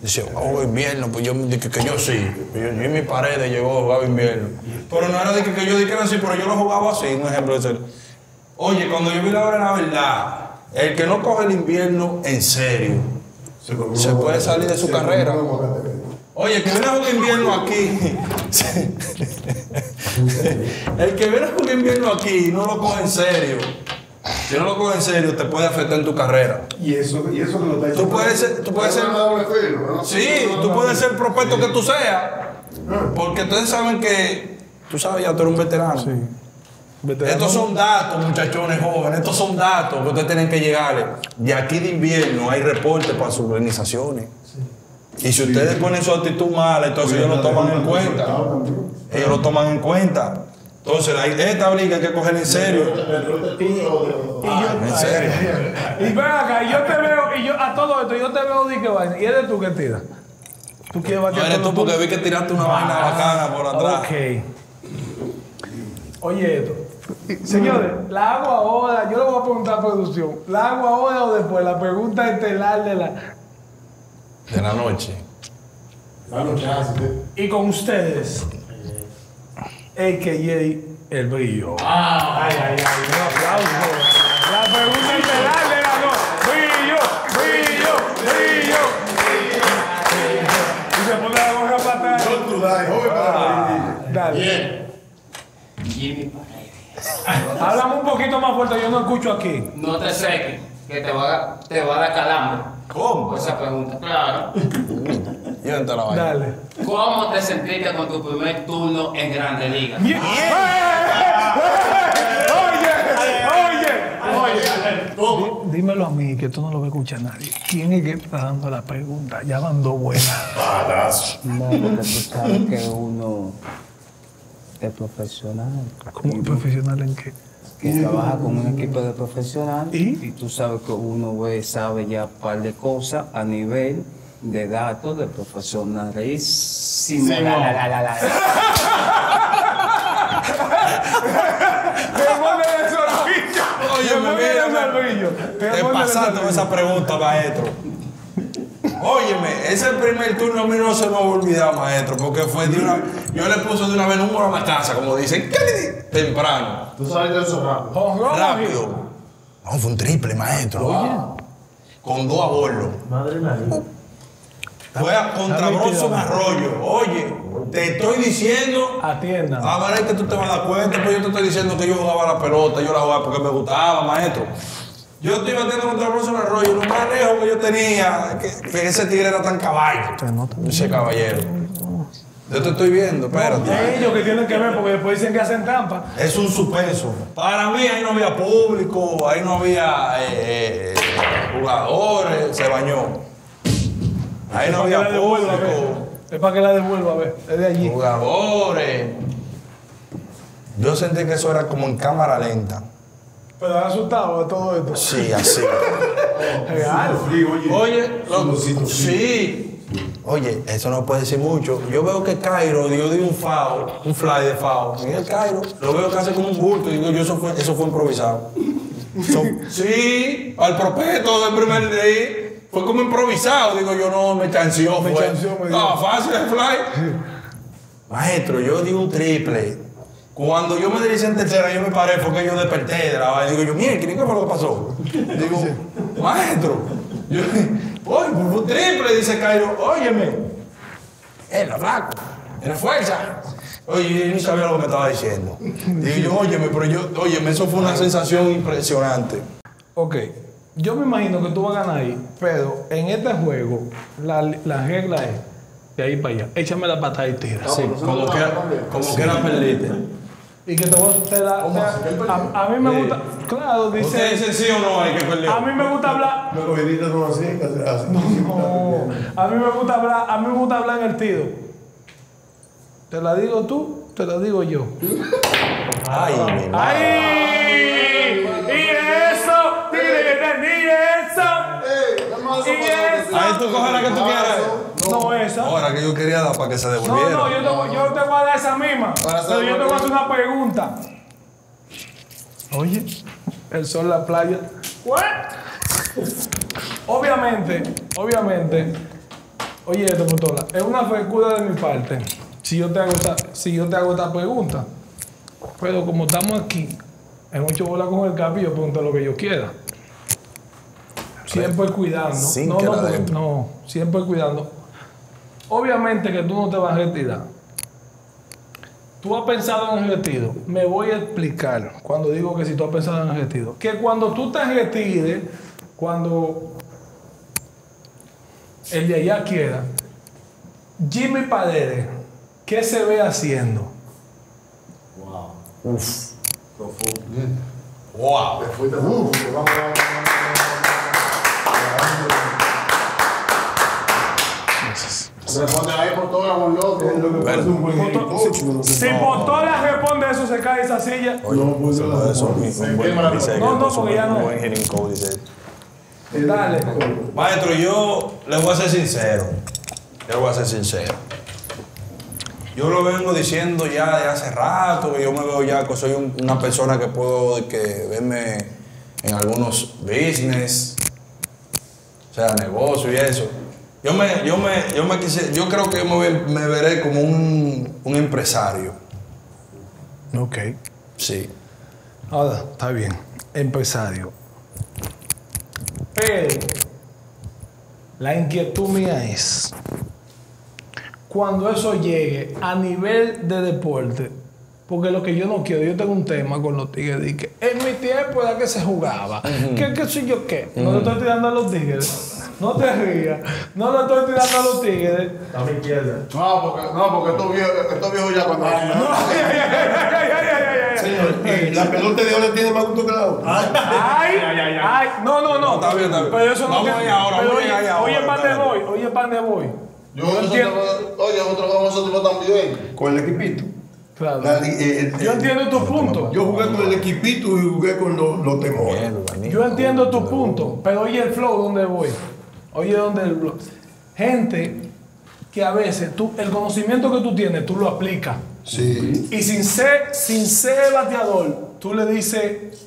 Dice, oh, invierno, pues yo dije que yo sí. Jimmy Paredes llegó a jugar invierno. Pero no era de que yo dije que sí, pero yo lo jugaba así, un ejemplo de eso. Oye, cuando yo vi la hora de la verdad, el que no coge el invierno en serio, se puede salir de su carrera. Oye, el que viene a jugar invierno aquí, el que viene a jugar invierno aquí no lo coge en serio. Si no lo coge en serio, te puede afectar en tu carrera. Y eso que lo está diciendo. Tú puedes ser sí, tú puedes ser el prospecto que tú seas. Porque ustedes saben que, tú sabes ya, tú eres un veterano. Sí. Estos son datos, muchachones jóvenes, estos son datos que ustedes tienen que llegarle. De aquí de invierno hay reportes para sus organizaciones. Sí. Y si ustedes ponen su actitud mala, entonces ellos lo toman en cuenta. Ellos lo toman en cuenta. Entonces, esta liga hay que coger en serio. En serio. Y ven acá, y yo te veo, y yo a todo esto, yo te veo de que vaina. ¿Y eres tú que tiras? ¿Tú quieres batear? No, eres tú porque vi que tiraste una vaina bacana por atrás. Okay. Oye esto. Señores, ¿la hago ahora? Yo le voy a preguntar a producción. ¿La hago ahora o después? La pregunta estelar de la noche. Y con ustedes, a.k.a. El Brillo. Ay, ay, ay, un aplauso. La pregunta integral era no. Brillo, brillo, brillo, brillo. Y se pone la gorra para atrás. Yo tú dale, joven para ti. Dale. Jimmy Paredes. Háblame un poquito más fuerte, yo no escucho aquí. No te seques, que te va a dar calambre. ¿Cómo? Por esa pregunta. Claro. Dale. ¿Cómo te sentiste con tu primer turno en Grandes Ligas? Yeah. Oye. Dímelo a mí, que esto no lo va a escuchar nadie. ¿Quién es que está dando la pregunta? Ya van dos buenas. No, porque tú sabes que uno es profesional. ¿Cómo profesional en qué? Que trabaja con un equipo de profesionales. ¿Y? Y tú sabes que uno sabe ya un par de cosas a nivel de datos de profesionalismo. Te pasaste con esa pregunta, maestro. Óyeme, ese primer turno a mí no se me va a olvidar, maestro, porque fue de una... Yo le puse de una vez número a matanza, como dicen, temprano. ¿Tú sabes de eso rápido? Rápido. No, fue un triple, maestro. Wow. Con 2 a bordo. Madre mía. Fue contra Bronson Arroyo. Oye, te estoy diciendo. Atienda. A ver, tú te vas a dar cuenta, pero yo te estoy diciendo que yo jugaba la pelota, yo la jugaba porque me gustaba, maestro. Yo estoy batiendo contra Bronson Arroyo, lo más lejos que yo tenía, que ese tigre era tan caballo. Ese caballero. Yo te estoy viendo, espérate. Es ellos que tienen que ver, porque después dicen que hacen trampa. Es un suspenso. Para mí ahí no había público, ahí no había jugadores, se bañó. Ahí no había público. Es para que la devuelva, a ver, es de allí. Jugadores. Yo sentí que eso era como en cámara lenta. Pero han asustado de todo esto. Sí, así. Real. Oye, sí. Oye, eso no puede decir mucho. Yo veo que Cairo dio un foul, un fly de foul. Mira el Cairo, lo veo que hace como un bulto. Digo, yo eso fue improvisado. Sí, al propeto del primer día. Fue como improvisado, digo yo, no, me chanceó, no, fácil el fly. Maestro, yo di un triple. Cuando yo me dirigí en tercera, yo me paré porque yo desperté de la vaina. Digo yo, mire, ¿qué fue lo que pasó? Digo, maestro, yo, oye, por un triple, dice Cairo, óyeme. Era flaco, era fuerza. Oye, yo ni sabía lo que me estaba diciendo. Digo yo, óyeme, pero yo, óyeme, eso fue una sensación impresionante. Ok. Yo me imagino que tú vas a ganar ahí, pero en este juego la regla es de ahí para allá. Échame la patada y tira. No, sí, como que era perdiste. Y que te voy a dar. A mí me gusta. Claro, dice. ¿Usted dice sí o no hay que perder? A mí me gusta hablar. Los cogiditos son así. No. A mí me gusta hablar en el tiro. Te la digo tú, te la digo yo. Ay, ay. Ahí tú coges la que tú quieras. No, esa. Ahora que yo quería dar para que se devolviera. No, yo te voy a dar esa misma. Pero yo te voy a hacer una pregunta. Oye, el sol, la playa. ¿Qué? Obviamente. Oye, esto, Motola, es una frescura de mi parte. Si yo te hago esta pregunta. Pero como estamos aquí, en 8 bolas con el capi, yo pregunto lo que yo quiera. Siempre cuidando. Siempre cuidando. Obviamente que tú no te vas a retirar. Tú has pensado en el retiro. Me voy a explicar cuando digo que si tú has pensado en el retiro. Que cuando tú te retires, cuando el de allá quiera, Jimmy Paredes, ¿qué se ve haciendo? Wow. Uf. Profundo. Wow. Después de responde ahí por toda la bolota. Si por todas responde eso, se cae esa silla. Oye, no, pues eso no, porque ya no. Dale. Maestro, yo les voy a ser sincero. Yo lo vengo diciendo ya de hace rato, que yo me veo ya que soy una persona que puedo verme en algunos business, o sea, negocio y eso. Yo creo que me veré como un empresario. Ok. Sí. Ahora, está bien. Empresario. Pero la inquietud mía es, cuando eso llegue a nivel de deporte, porque lo que yo no quiero, yo tengo un tema con los tigres, de que en mi tiempo era que se jugaba, ¿qué soy yo qué? No le estoy tirando a los tigres, no te rías, no le estoy tirando a los tigres. A mi izquierda. No, porque estos viejos ya cuando... La pelota de ahora tiene más gusto que la otra. Ay, no. Está bien, está bien. Pero eso no tiene. Oye, ¿para dónde voy? Nosotros vamos a hacerlo también. Con el equipito. Claro. Yo entiendo tus puntos. Yo jugué con el equipito y jugué con los temores. Yo entiendo tus puntos. Pero oye el flow, ¿dónde voy? Oye, ¿dónde el flow? Gente que a veces el conocimiento que tú tienes, tú lo aplicas. Sí. Y sin ser bateador, tú le dices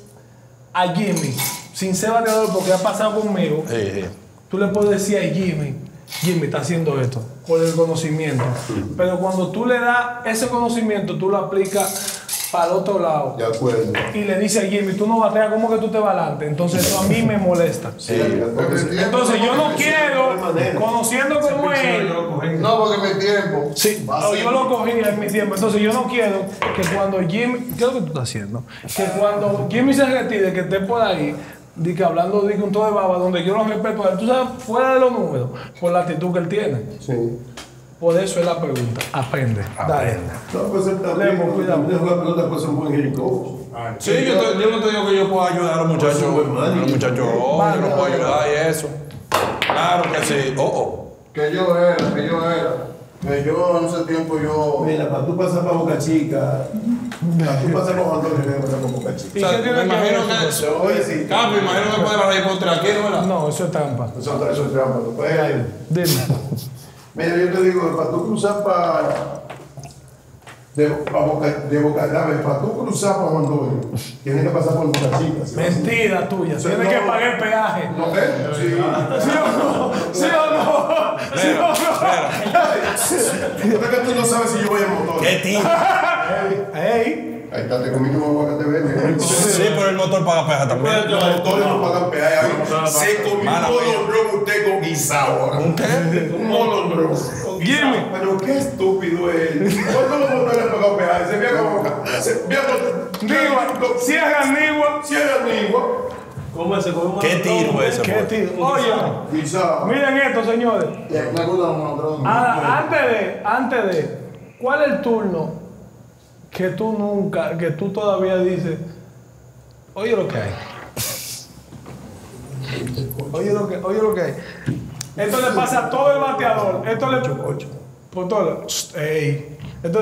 a Jimmy, sin ser bateador porque ha pasado conmigo, tú le puedes decir a Jimmy, Jimmy está haciendo esto por el conocimiento. Pero cuando tú le das ese conocimiento, tú lo aplicas para el otro lado. De acuerdo. Y le dice a Jimmy, tú no bateas, ¿cómo que tú te vas adelante? Entonces eso a mí me molesta. Sí. Entonces yo no quiero, conociendo como él... No, porque en mi tiempo... Sí, yo lo cogí en mi tiempo. Entonces yo no quiero que cuando Jimmy... ¿Qué es lo que tú estás haciendo? Que cuando Jimmy se retire, que esté por ahí, hablando de un todo de baba, donde yo lo respeto a él, tú sabes, fuera de los números, por la actitud que él tiene. Sí. Por eso es la pregunta. Aprende. Dale. No, pues sí, yo no te digo que yo pueda ayudar a los muchachos. Los muchachos jóvenes, los puedo ayudar y eso. Claro que sí. Que yo en ese tiempo yo... Mira, para tú pasar para Boca Chica... Me imagino que eso... Oye, sí. Capo, imagino que puede barrer contra aquí, ¿verdad? No, eso es trampa. Eso es trampa. Dime. Mira, yo te digo, para tú cruzar para... para tú cruzar para Juan Dorio, tienes que pasar por Boca Chica. ¿Sí? Mentira tuya, tienes que pagar el peaje. ¿No ves? Sí. ¿Sí o no? ¿Por qué tú no sabes si yo voy en motor? ¿Qué tío? Ahí está, te comí un aguacate verde. Sí, pero el motor paga peaje también. Los motores no pagan peaje. Se comió un monobloc usted con guisado ahora. ¿Un qué? Un monobloc. Guillermo. Pero qué estúpido es. ¿Cuántos los motores pagan peaje? Se vean como... Cierra Nigua. ¿Cómo se come? ¿Qué tiro ese? ¿Qué tiro? Oye, miren esto, señores. Antes de... ¿Cuál es el turno que tú todavía dices, oye lo que hay? Oye lo que hay. Esto le pasa a todo el bateador. Esto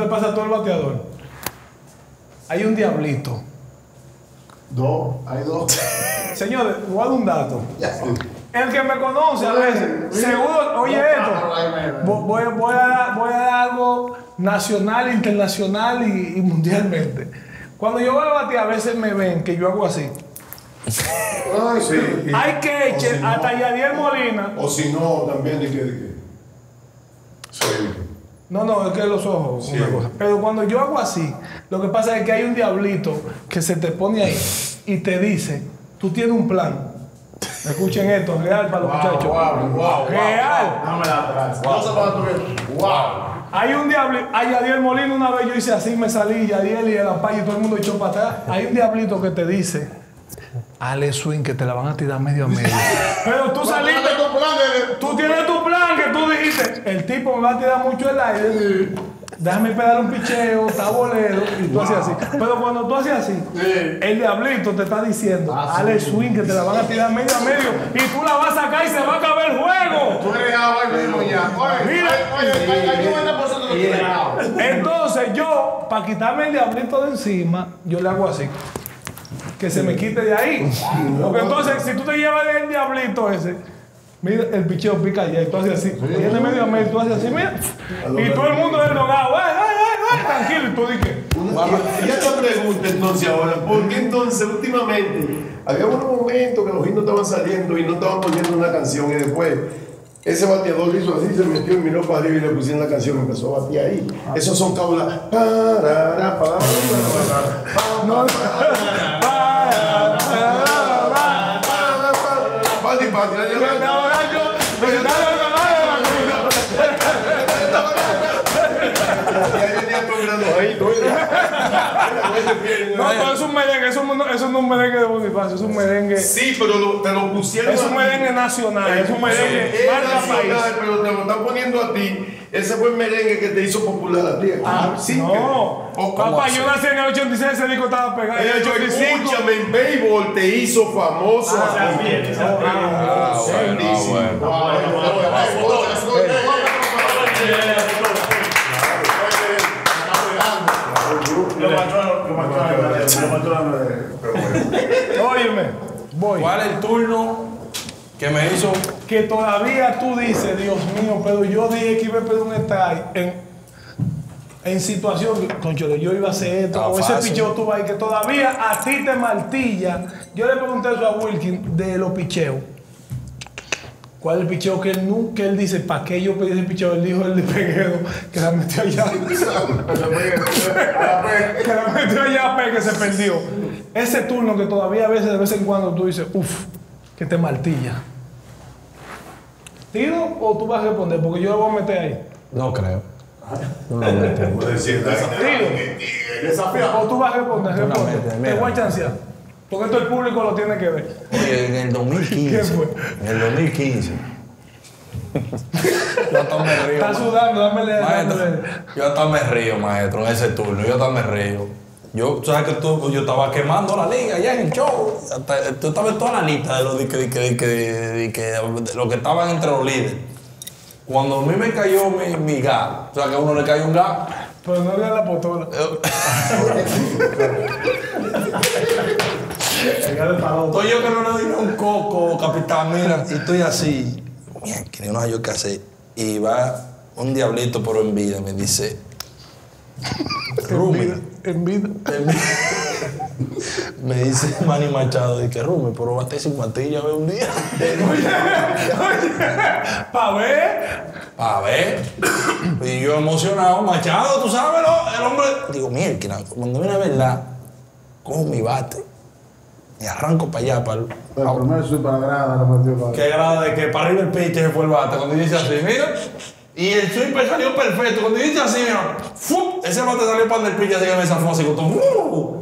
le pasa a todo el bateador. Hay un diablito. Hay dos. Señores, voy a dar un dato. El que me conoce a veces, seguro, oye esto, voy a dar algo nacional, internacional y mundialmente. Cuando yo voy a batear, a veces me ven que yo hago así. Ay, sí. Hay que echar si no, hasta Yadiel Molina. O si no, también de que. Sí. No, es que los ojos. Sí. Pero cuando yo hago así, lo que pasa es que hay un diablito que se te pone ahí y te dice, tú tienes un plan. Escuchen esto, real para los muchachos. Real. No me la atrás. Hay un diablito. A Yadiel Molina una vez yo hice así, me salí Yadiel y el ampay y todo el mundo echó para atrás. Hay un diablito que te dice, Ale swing, que te la van a tirar medio a medio. Pero tú saliste. Tú tienes tu plan que tú dijiste. El tipo me va a tirar mucho el aire. Déjame pegar un picheo, tabolero, y tú haces así. Pero cuando tú haces así, el diablito te está diciendo, Ale swing, que te la van a tirar medio a medio, y tú la vas a sacar y se va a acabar el juego. Tú eres ya. Mira. Entonces yo, para quitarme el diablito de encima, yo le hago así. Que se me quite de ahí. Porque entonces, si tú te llevas el diablito ese, mira, el picheo pica allá y tú haces así. Y en el medio a medio tú haces así, mira. Y todo el mundo es drogado. Tranquilo. Y tú dices, ya te pregunto entonces ahora, ¿por qué entonces últimamente había unos momentos que los himnos estaban saliendo y no estaban poniendo una canción y después Ese bateador hizo así, se metió y miró para arriba y le pusieron la canción y empezó a batear ahí. Esos son cábulas. No, pero es un merengue, eso no es un merengue de Bonifacio, es un merengue. Sí, pero te lo pusieron. Es un merengue nacional, es un merengue marca país. Pero te lo están poniendo a ti. Ese fue el merengue que te hizo popular a ti. Ah, sí. No. Papá, yo nací en el 86, ese disco estaba pegado. En el 85. Escúchame, en béisbol te hizo famoso. Ah, bien. Ah, bueno. Óyeme, voy. ¿Cuál es el turno que me hizo? Que todavía tú dices, Dios mío, pero yo dije que iba a pedir un strike en situación, concholo, yo iba a hacer esto, o ese picheo tú vas a ir, que todavía a ti te martilla. Yo le pregunté eso a Wilkin de los picheos. ¿Cuál es el picheo que él nunca, que él dice, ¿para qué yo pedí ese picheo? Él dijo el de Peguero, que la metió allá. Que la metió allá, que se perdió. Ese turno que todavía a veces, de vez en cuando, tú dices, uff, que te martilla. ¿Tiro o tú vas a responder? Porque yo lo voy a meter ahí. No creo. No lo meto. ¿Tiro? ¿Desafío? ¿O tú vas a responder? Te voy a chancear. Porque esto el público lo tiene que ver. Oye, en el 2015. ¿Qué fue? En el 2015. Yo hasta me río. Está sudando, dame leer. Yo hasta me río, maestro, en ese turno. Yo hasta me río. Yo, ¿sabes que tú? Yo estaba quemando la liga allá en el show. Hasta, tú estabas en toda la lista de los que estaban entre los líderes. Cuando a mí me cayó mi gas, o sea, que a uno le cayó un gas. Pero no le da la potola. Estoy yo que no le di un coco, capitán, mira, y estoy así. Mira, que no hay yo qué hacer. Y va un diablito por envidia y me dice, Rumi. Envidia. Me dice Manny Machado, dice, Rumi, pero bate sin matilla, ve un día. Oye, pa' ver. A ver, y yo emocionado, Machado, tú sabes, el hombre. Digo, mierda, cuando viene a verdad, cojo mi bate y arranco para allá. Para el primero soy para grada, no me dio para. ¿Qué grada de que para arriba el pitcher fue el bate? Cuando dice así, mira, y el sweeper salió perfecto. Cuando dice así, mira, ¡fup! Ese bate salió para el pitcher, así que me zafó así, como ¡fuuu!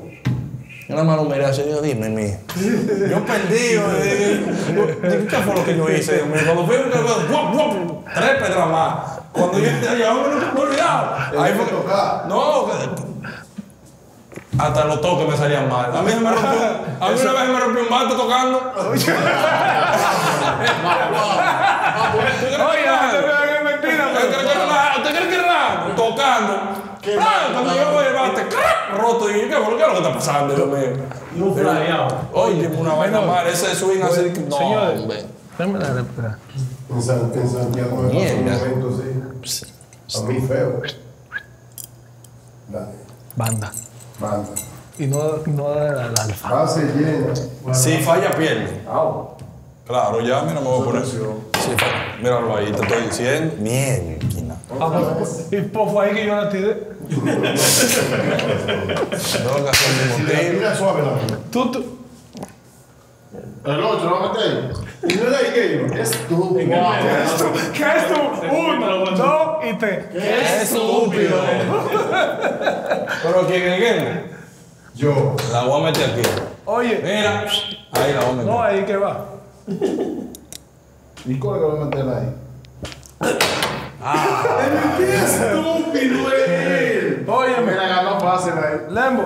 Yo nada más lo miré así, yo dime, mi. Yo perdí, ¿qué fue lo que yo hice? Cuando fui a un cargador, tres pedras más. Cuando yo entré, yo no me olvidaba. Ahí fue que tocaba. No, hasta los toques me salían mal. A mí una vez me rompió un bate tocando. Oye, no me mentira. ¿Usted cree que era? Tocando. Cuando yo voy al bate, roto, y yo, ¿qué es lo que está pasando? Dios mío. Un flaneado. Oye, una vaina mala, ese swing así. No, hombre. Déjame la espera. En Santiago me pasó un momento, sí. A mí feo. Dale. Banda. Y no da la alfa. Pase llena. Si falla, pierde. Claro, ya, mira, me voy a poner. Sí, míralo ahí, te estoy diciendo. Bien, Quina. Y pofo ahí que yo la tiré. Mira suave la mano. Tú. El otro, lo maté. ¿Y no era Ikeyo? ¿Qué es tú? Uno, dos y tres. ¡Qué estúpido! ¿Pero quién es Ikeyo? Yo. La voy a meter aquí. Oye. Mira. Ahí la voy a meter. No, ahí que va. ¿Y cómo la voy a meter ahí? ¡Ah! ¡Qué estúpido eres! Oye, me la ganó fácil ahí. Lembo,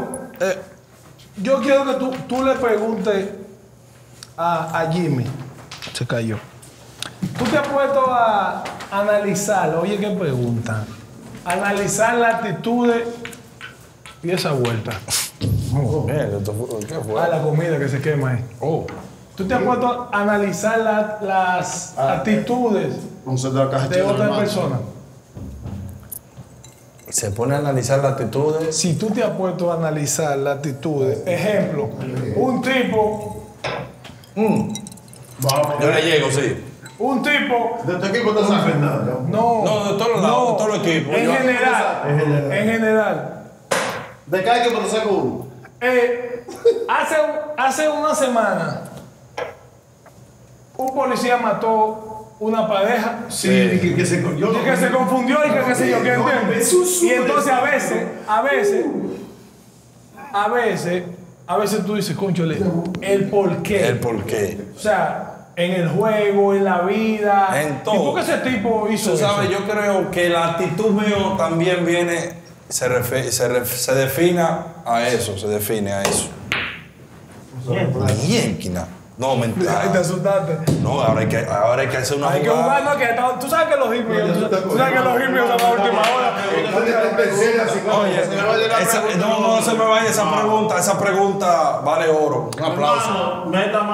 yo quiero que tú le preguntes a Jimmy. Se cayó. Tú te has puesto a analizar, oye, qué pregunta. Analizar las actitudes y esa vuelta. ¿Qué fue? Ah, la comida que se quema ahí. Oh. Tú te has puesto a analizar las actitudes de otra persona. Se pone a analizar las actitudes. Si tú te has puesto a analizar las actitudes, ejemplo, un tipo. Yo le llego, sí. un tipo. ¿De tu equipo te sacan nada? No, no, de todos los lados, de todos los equipos. En general, ¿De cada equipo te saca uno? Hace una semana, un policía mató una pareja que se confundió y que qué sé yo, que entiendes. Y entonces a veces tú dices, conchole, el porqué. El porqué. O sea, en el juego, en la vida. En todo. ¿Y por qué ese tipo hizo eso? Tú sabes, yo creo que la actitud mío también viene, se define a eso. Mierda. No, mentira. Ahí te asustaste. No, ahora hay que hacer una jugada. Hay que jugar, no, que tú sabes que los hippies. Tú sabes que los hippies son la última hora. Oye, no se me vaya esa pregunta. Esa pregunta vale oro. Un aplauso. Meta mano,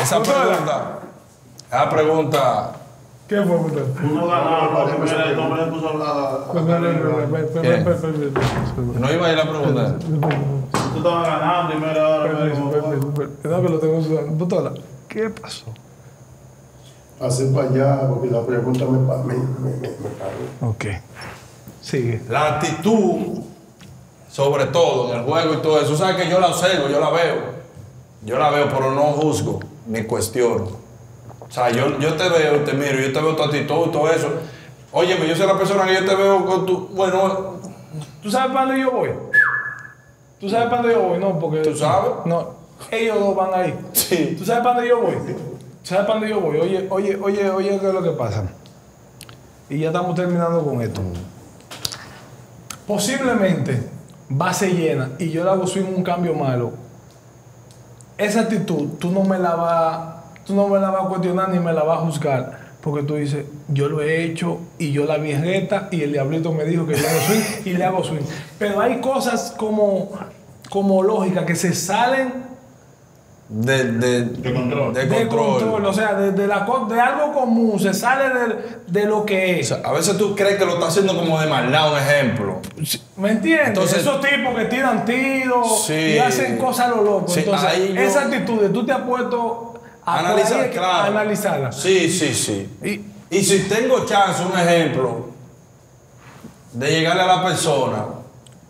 Esa pregunta. ¿Qué fue, puto? Uno ganaba, porque el hombre le puso a hablar. No iba a ir la pregunta. Tú estabas ganando primera hora. ¿Qué pasó? Hacer para allá, porque la pregunta me paró. Ok. Sigue. La actitud, sobre todo en el juego y todo eso. ¿Sabes que yo la observo, yo la veo? Yo la veo, pero no juzgo ni cuestiono. O sea, yo te veo, te miro, yo te veo tu actitud y todo eso. Oye, yo soy la persona que yo te veo con tu... Bueno... ¿Tú sabes para dónde yo voy? ¿Tú sabes para dónde yo voy? No, porque... ¿Tú sabes? No, ellos dos van ahí. Sí. ¿Tú sabes para dónde yo voy? Sí. ¿Tú sabes para dónde yo voy? Oye, ¿qué es lo que pasa? Y ya estamos terminando con esto. Posiblemente, base llena, y yo le hago swing un cambio malo. Esa actitud, tú no me la vas a cuestionar ni me la vas a juzgar, porque tú dices, yo lo he hecho y yo la vi recta y el diablito me dijo que yo hago swing y le hago swing. Pero hay cosas como lógica que se salen de control. O sea, de algo común, se sale de lo que es. O sea, a veces tú crees que lo está haciendo como de maldad, un ejemplo. ¿Me entiendes? Entonces, esos tipos que tiran tiros y hacen cosas a lo loco. Sí, entonces, esa actitud, tú te has puesto... Analizar, claro. Analizarla. Sí. Y si tengo chance, un ejemplo, de llegarle a la persona,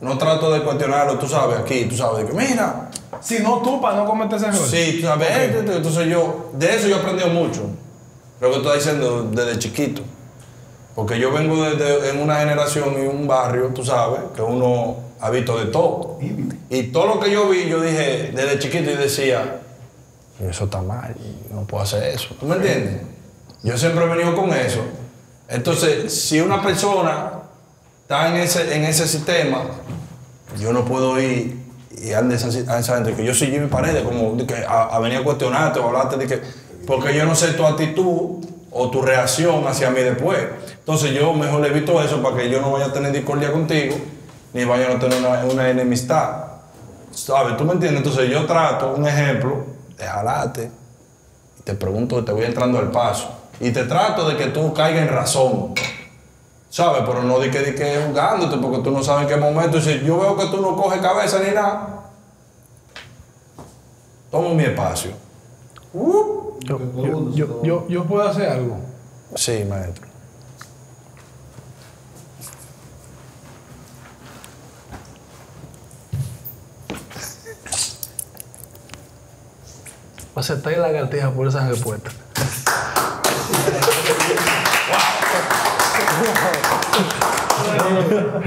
no trato de cuestionarlo, tú sabes, aquí, tú sabes, que mira. Si no tú, para no cometer ese error. Sí, tú sabes, okay. Entonces de eso yo he aprendido mucho. Lo que tú estás diciendo desde chiquito. Porque yo vengo en una generación y un barrio, tú sabes, que uno ha visto de todo. Y todo lo que yo vi, yo dije desde chiquito y decía... Eso está mal, no puedo hacer eso. ¿Tú me entiendes? Yo siempre he venido con eso. Entonces, si una persona está en ese sistema, yo no puedo ir y andar a esa gente. Que yo soy Jimmy Paredes, como de que a venir a cuestionarte o hablarte de que. Porque yo no sé tu actitud o tu reacción hacia mí después. Entonces, yo mejor le evito eso para que yo no vaya a tener discordia contigo, ni vaya a tener una enemistad. ¿Sabes? ¿Tú me entiendes? Entonces, yo trato un ejemplo. Te jalaste, te pregunto, te voy entrando al paso. Y te trato de que tú caigas en razón. ¿Sabes? Pero no de que jugándote, porque tú no sabes en qué momento. Y si yo veo que tú no coges cabeza ni nada, tomo mi espacio. Yo puedo hacer algo. Sí, maestro. Aceptáis la lagartija por esas respuestas.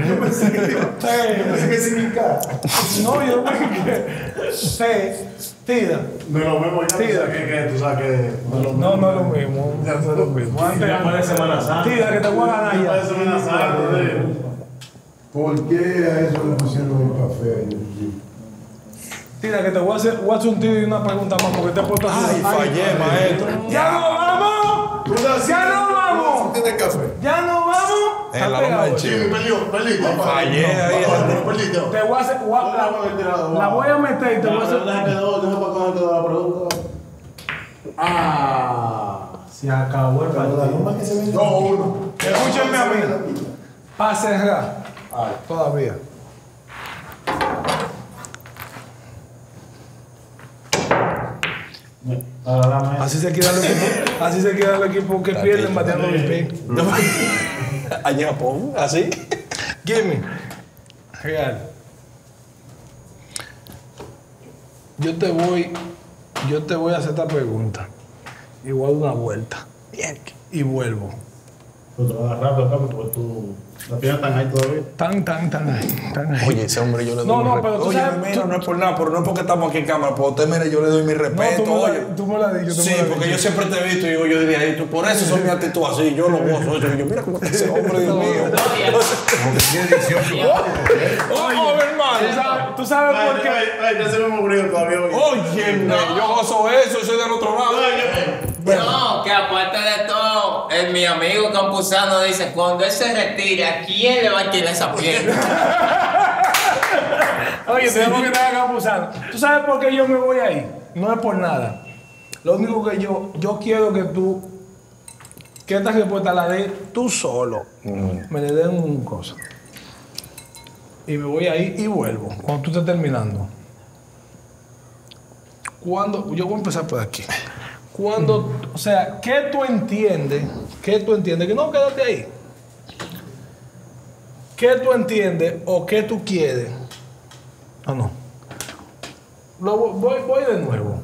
Yo pensé que significaba. No, yo pensé que... Tira. No lo mismo ya. Tira. Que tú sabes que... No, no es lo mismo. Ya no es lo mismo. Antes ya fue de Semana Santa. Tira, que te voy a ganar ya. Fue de Semana Santa. ¿Por qué a eso le pusieron el café? Tira, que te voy a hacer un tiro y una pregunta más, porque te he puesto así. Ay, fallé, maestro. ¡Ya no vamos! ¡Ya no vamos! ¡Ya no vamos! En la bomba del chico. Fallé ahí. Te voy a hacer... La voy a meter y te voy a hacer... Deja para coger toda la pregunta. Ah, se acabó el partido. 2-1. Escúchenme a mí. Para cerrar. Todavía. Para la mesa. Así se quedan los equipos, así se quedan los equipos que pierden bateando mi pie. Allá Japón, así. Jimmy, real. Yo te voy a hacer esta pregunta. Igual una vuelta. Bien. Y vuelvo. Tú te vas a agarrar acá porque tú... ¿Las piernas están ahí todavía? Tan ahí. Oye, ese hombre yo le doy mi respeto. Pero tú oye, sabes, mira, tú... no es por nada, pero no es porque estamos aquí en cámara. Pero usted, mire, yo le doy mi respeto. Tú me la dices. Sí, porque yo siempre te he visto y yo diría, y tú por eso son mi actitud así. Yo lo gozo. Yo, mira cómo está ese hombre, Dios mío. Oye, hermano. Tú sabes por qué. Ay, ya se me murió todavía. Oye, yo gozo eso, soy del otro lado. No, que aparte de todo, mi amigo Campuzano dice, cuando él se retira, ¿quién le va a tirar esa pierna? Oye, tenemos que traer a Campuzano. ¿Tú sabes por qué yo me voy ahí? No es por nada. Lo único que yo quiero que tú, que esta respuesta la des tú solo. Me le den un cosa. Y me voy ahí y vuelvo, cuando tú estés terminando. Yo voy a empezar por aquí. O sea, ¿qué tú entiendes? ¿Qué tú entiendes? Que no, quédate ahí. ¿Qué tú entiendes o qué tú quieres? Voy de nuevo.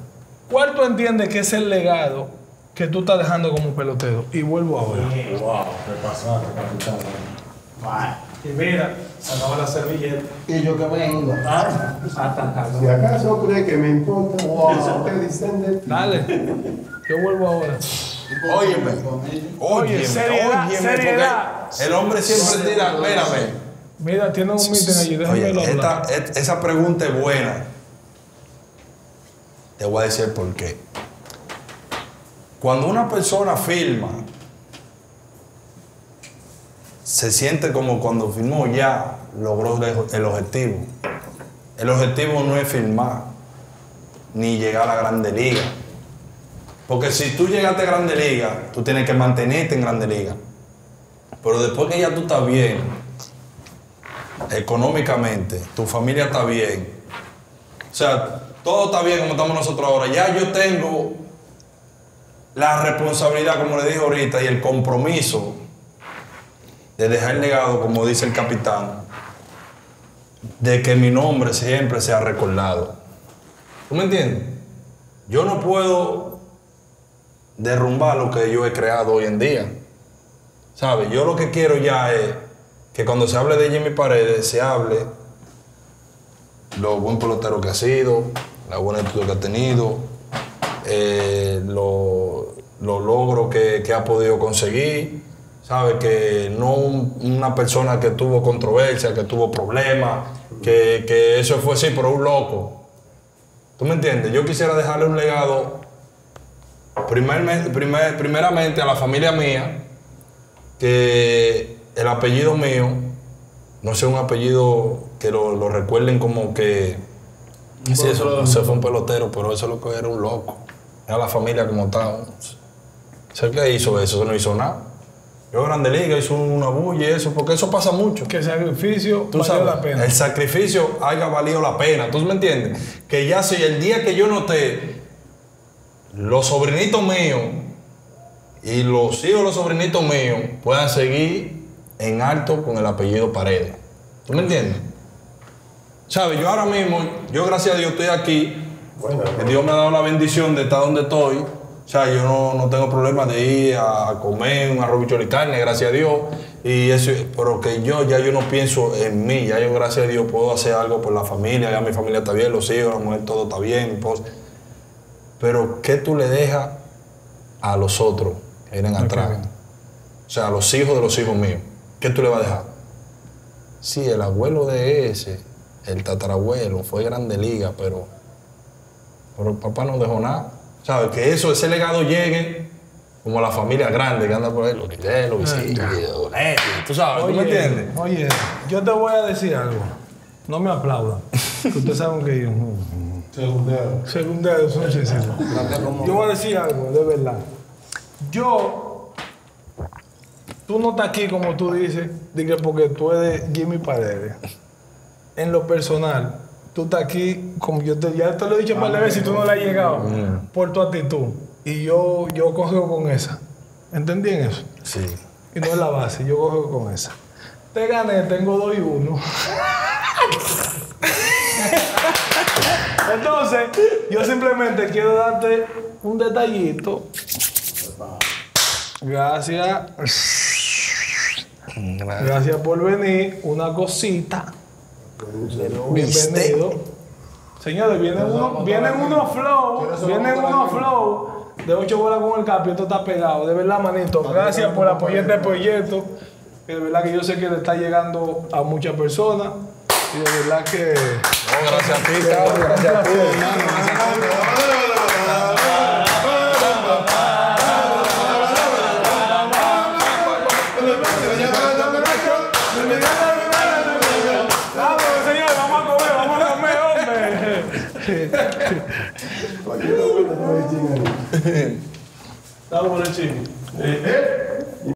¿Cuál tú entiendes que es el legado que tú estás dejando como pelotero? Y vuelvo ahora. Wow, te pasaste. Y mira, se acabó la servilleta. Y yo que me iba. Si acaso cree que me importa, te dicen de ti. Dale, yo vuelvo ahora. Óyeme, seriedad. El hombre siempre tira, espérame. Mira, tiene un meeting allí, déjame hablar. Esa pregunta es buena. Te voy a decir por qué. Cuando una persona firma, se siente como cuando firmó ya logró el objetivo. El objetivo no es firmar, ni llegar a la Grande Liga. Porque si tú llegaste a Grande Liga, tú tienes que mantenerte en Grande Liga. Pero después que ya tú estás bien, económicamente, tu familia está bien. O sea, todo está bien como estamos nosotros ahora. Ya yo tengo la responsabilidad, como le dije ahorita, y el compromiso de dejar el legado, como dice el capitán, de que mi nombre siempre sea recordado. ¿Tú me entiendes? Yo no puedo derrumbar lo que yo he creado hoy en día. ¿Sabes? Yo lo que quiero ya es que cuando se hable de Jimmy Paredes, se hable lo buen pelotero que ha sido, la buena actitud que ha tenido, los logros que ha podido conseguir. ¿Sabes? Que no una persona que tuvo controversia, que tuvo problemas, que eso fue así, pero un loco. ¿Tú me entiendes? Yo quisiera dejarle un legado, primeramente a la familia mía, que el apellido mío no sea un apellido que lo recuerden como que... Sí, eso fue un pelotero, pero eso es lo que era, un loco. Era la familia como tal. ¿Sé qué hizo eso? No hizo nada. Yo Grande Liga hizo una bulla y eso, porque eso pasa mucho. Que el sacrificio valió la pena. El sacrificio haya valido la pena, ¿tú me entiendes? Que ya si el día que yo no esté, los sobrinitos míos y los hijos de los sobrinitos míos puedan seguir en alto con el apellido Paredes. ¿Tú me entiendes? ¿Sabes? Yo ahora mismo, gracias a Dios estoy aquí. Bueno, Dios me ha dado la bendición de estar donde estoy. O sea, yo no tengo problema de ir a comer un arroz, bichuelo y carne, gracias a Dios. Y eso, pero que yo no pienso en mí. Ya yo, gracias a Dios, puedo hacer algo por la familia. Ya mi familia está bien, los hijos, la mujer, todo está bien. Pues. Pero ¿qué tú le dejas a los otros que vienen atrás? O sea, a los hijos de los hijos míos. ¿Qué tú le vas a dejar? Sí, el abuelo de ese, el tatarabuelo, fue Grande Liga, pero papá no dejó nada. ¿Sabes? Que ese legado llegue como a la familia grande que anda por ahí, los Guillermo, los Vicente, los Neto, tú sabes, oye, ¿tú me entiendes? Oye, yo te voy a decir algo. No me aplaudan. Ustedes saben que yo... Segundero, son chisísimos. Yo voy a decir algo, de verdad. Tú no estás aquí, como tú dices, porque tú eres Jimmy Paredes. En lo personal, tú estás aquí, como yo ya te lo he dicho varias veces y tú no le has llegado por tu actitud. Y yo cojo con esa. ¿Entendí en eso? Sí. Y no es la base, yo cojo con esa. Te gané, tengo 2-1. Entonces, yo simplemente quiero darte un detallito. Gracias. Gracias por venir. Una cosita. Bienvenido. Señores, vienen unos flow de 8 bolas con el capi, esto está pegado. De verdad, manito, gracias por apoyar este proyecto. Que de verdad que yo sé que le está llegando a muchas personas. Y de verdad que... No, gracias a ti, cabrón. Gracias a ti, hermano. Dale por el chino.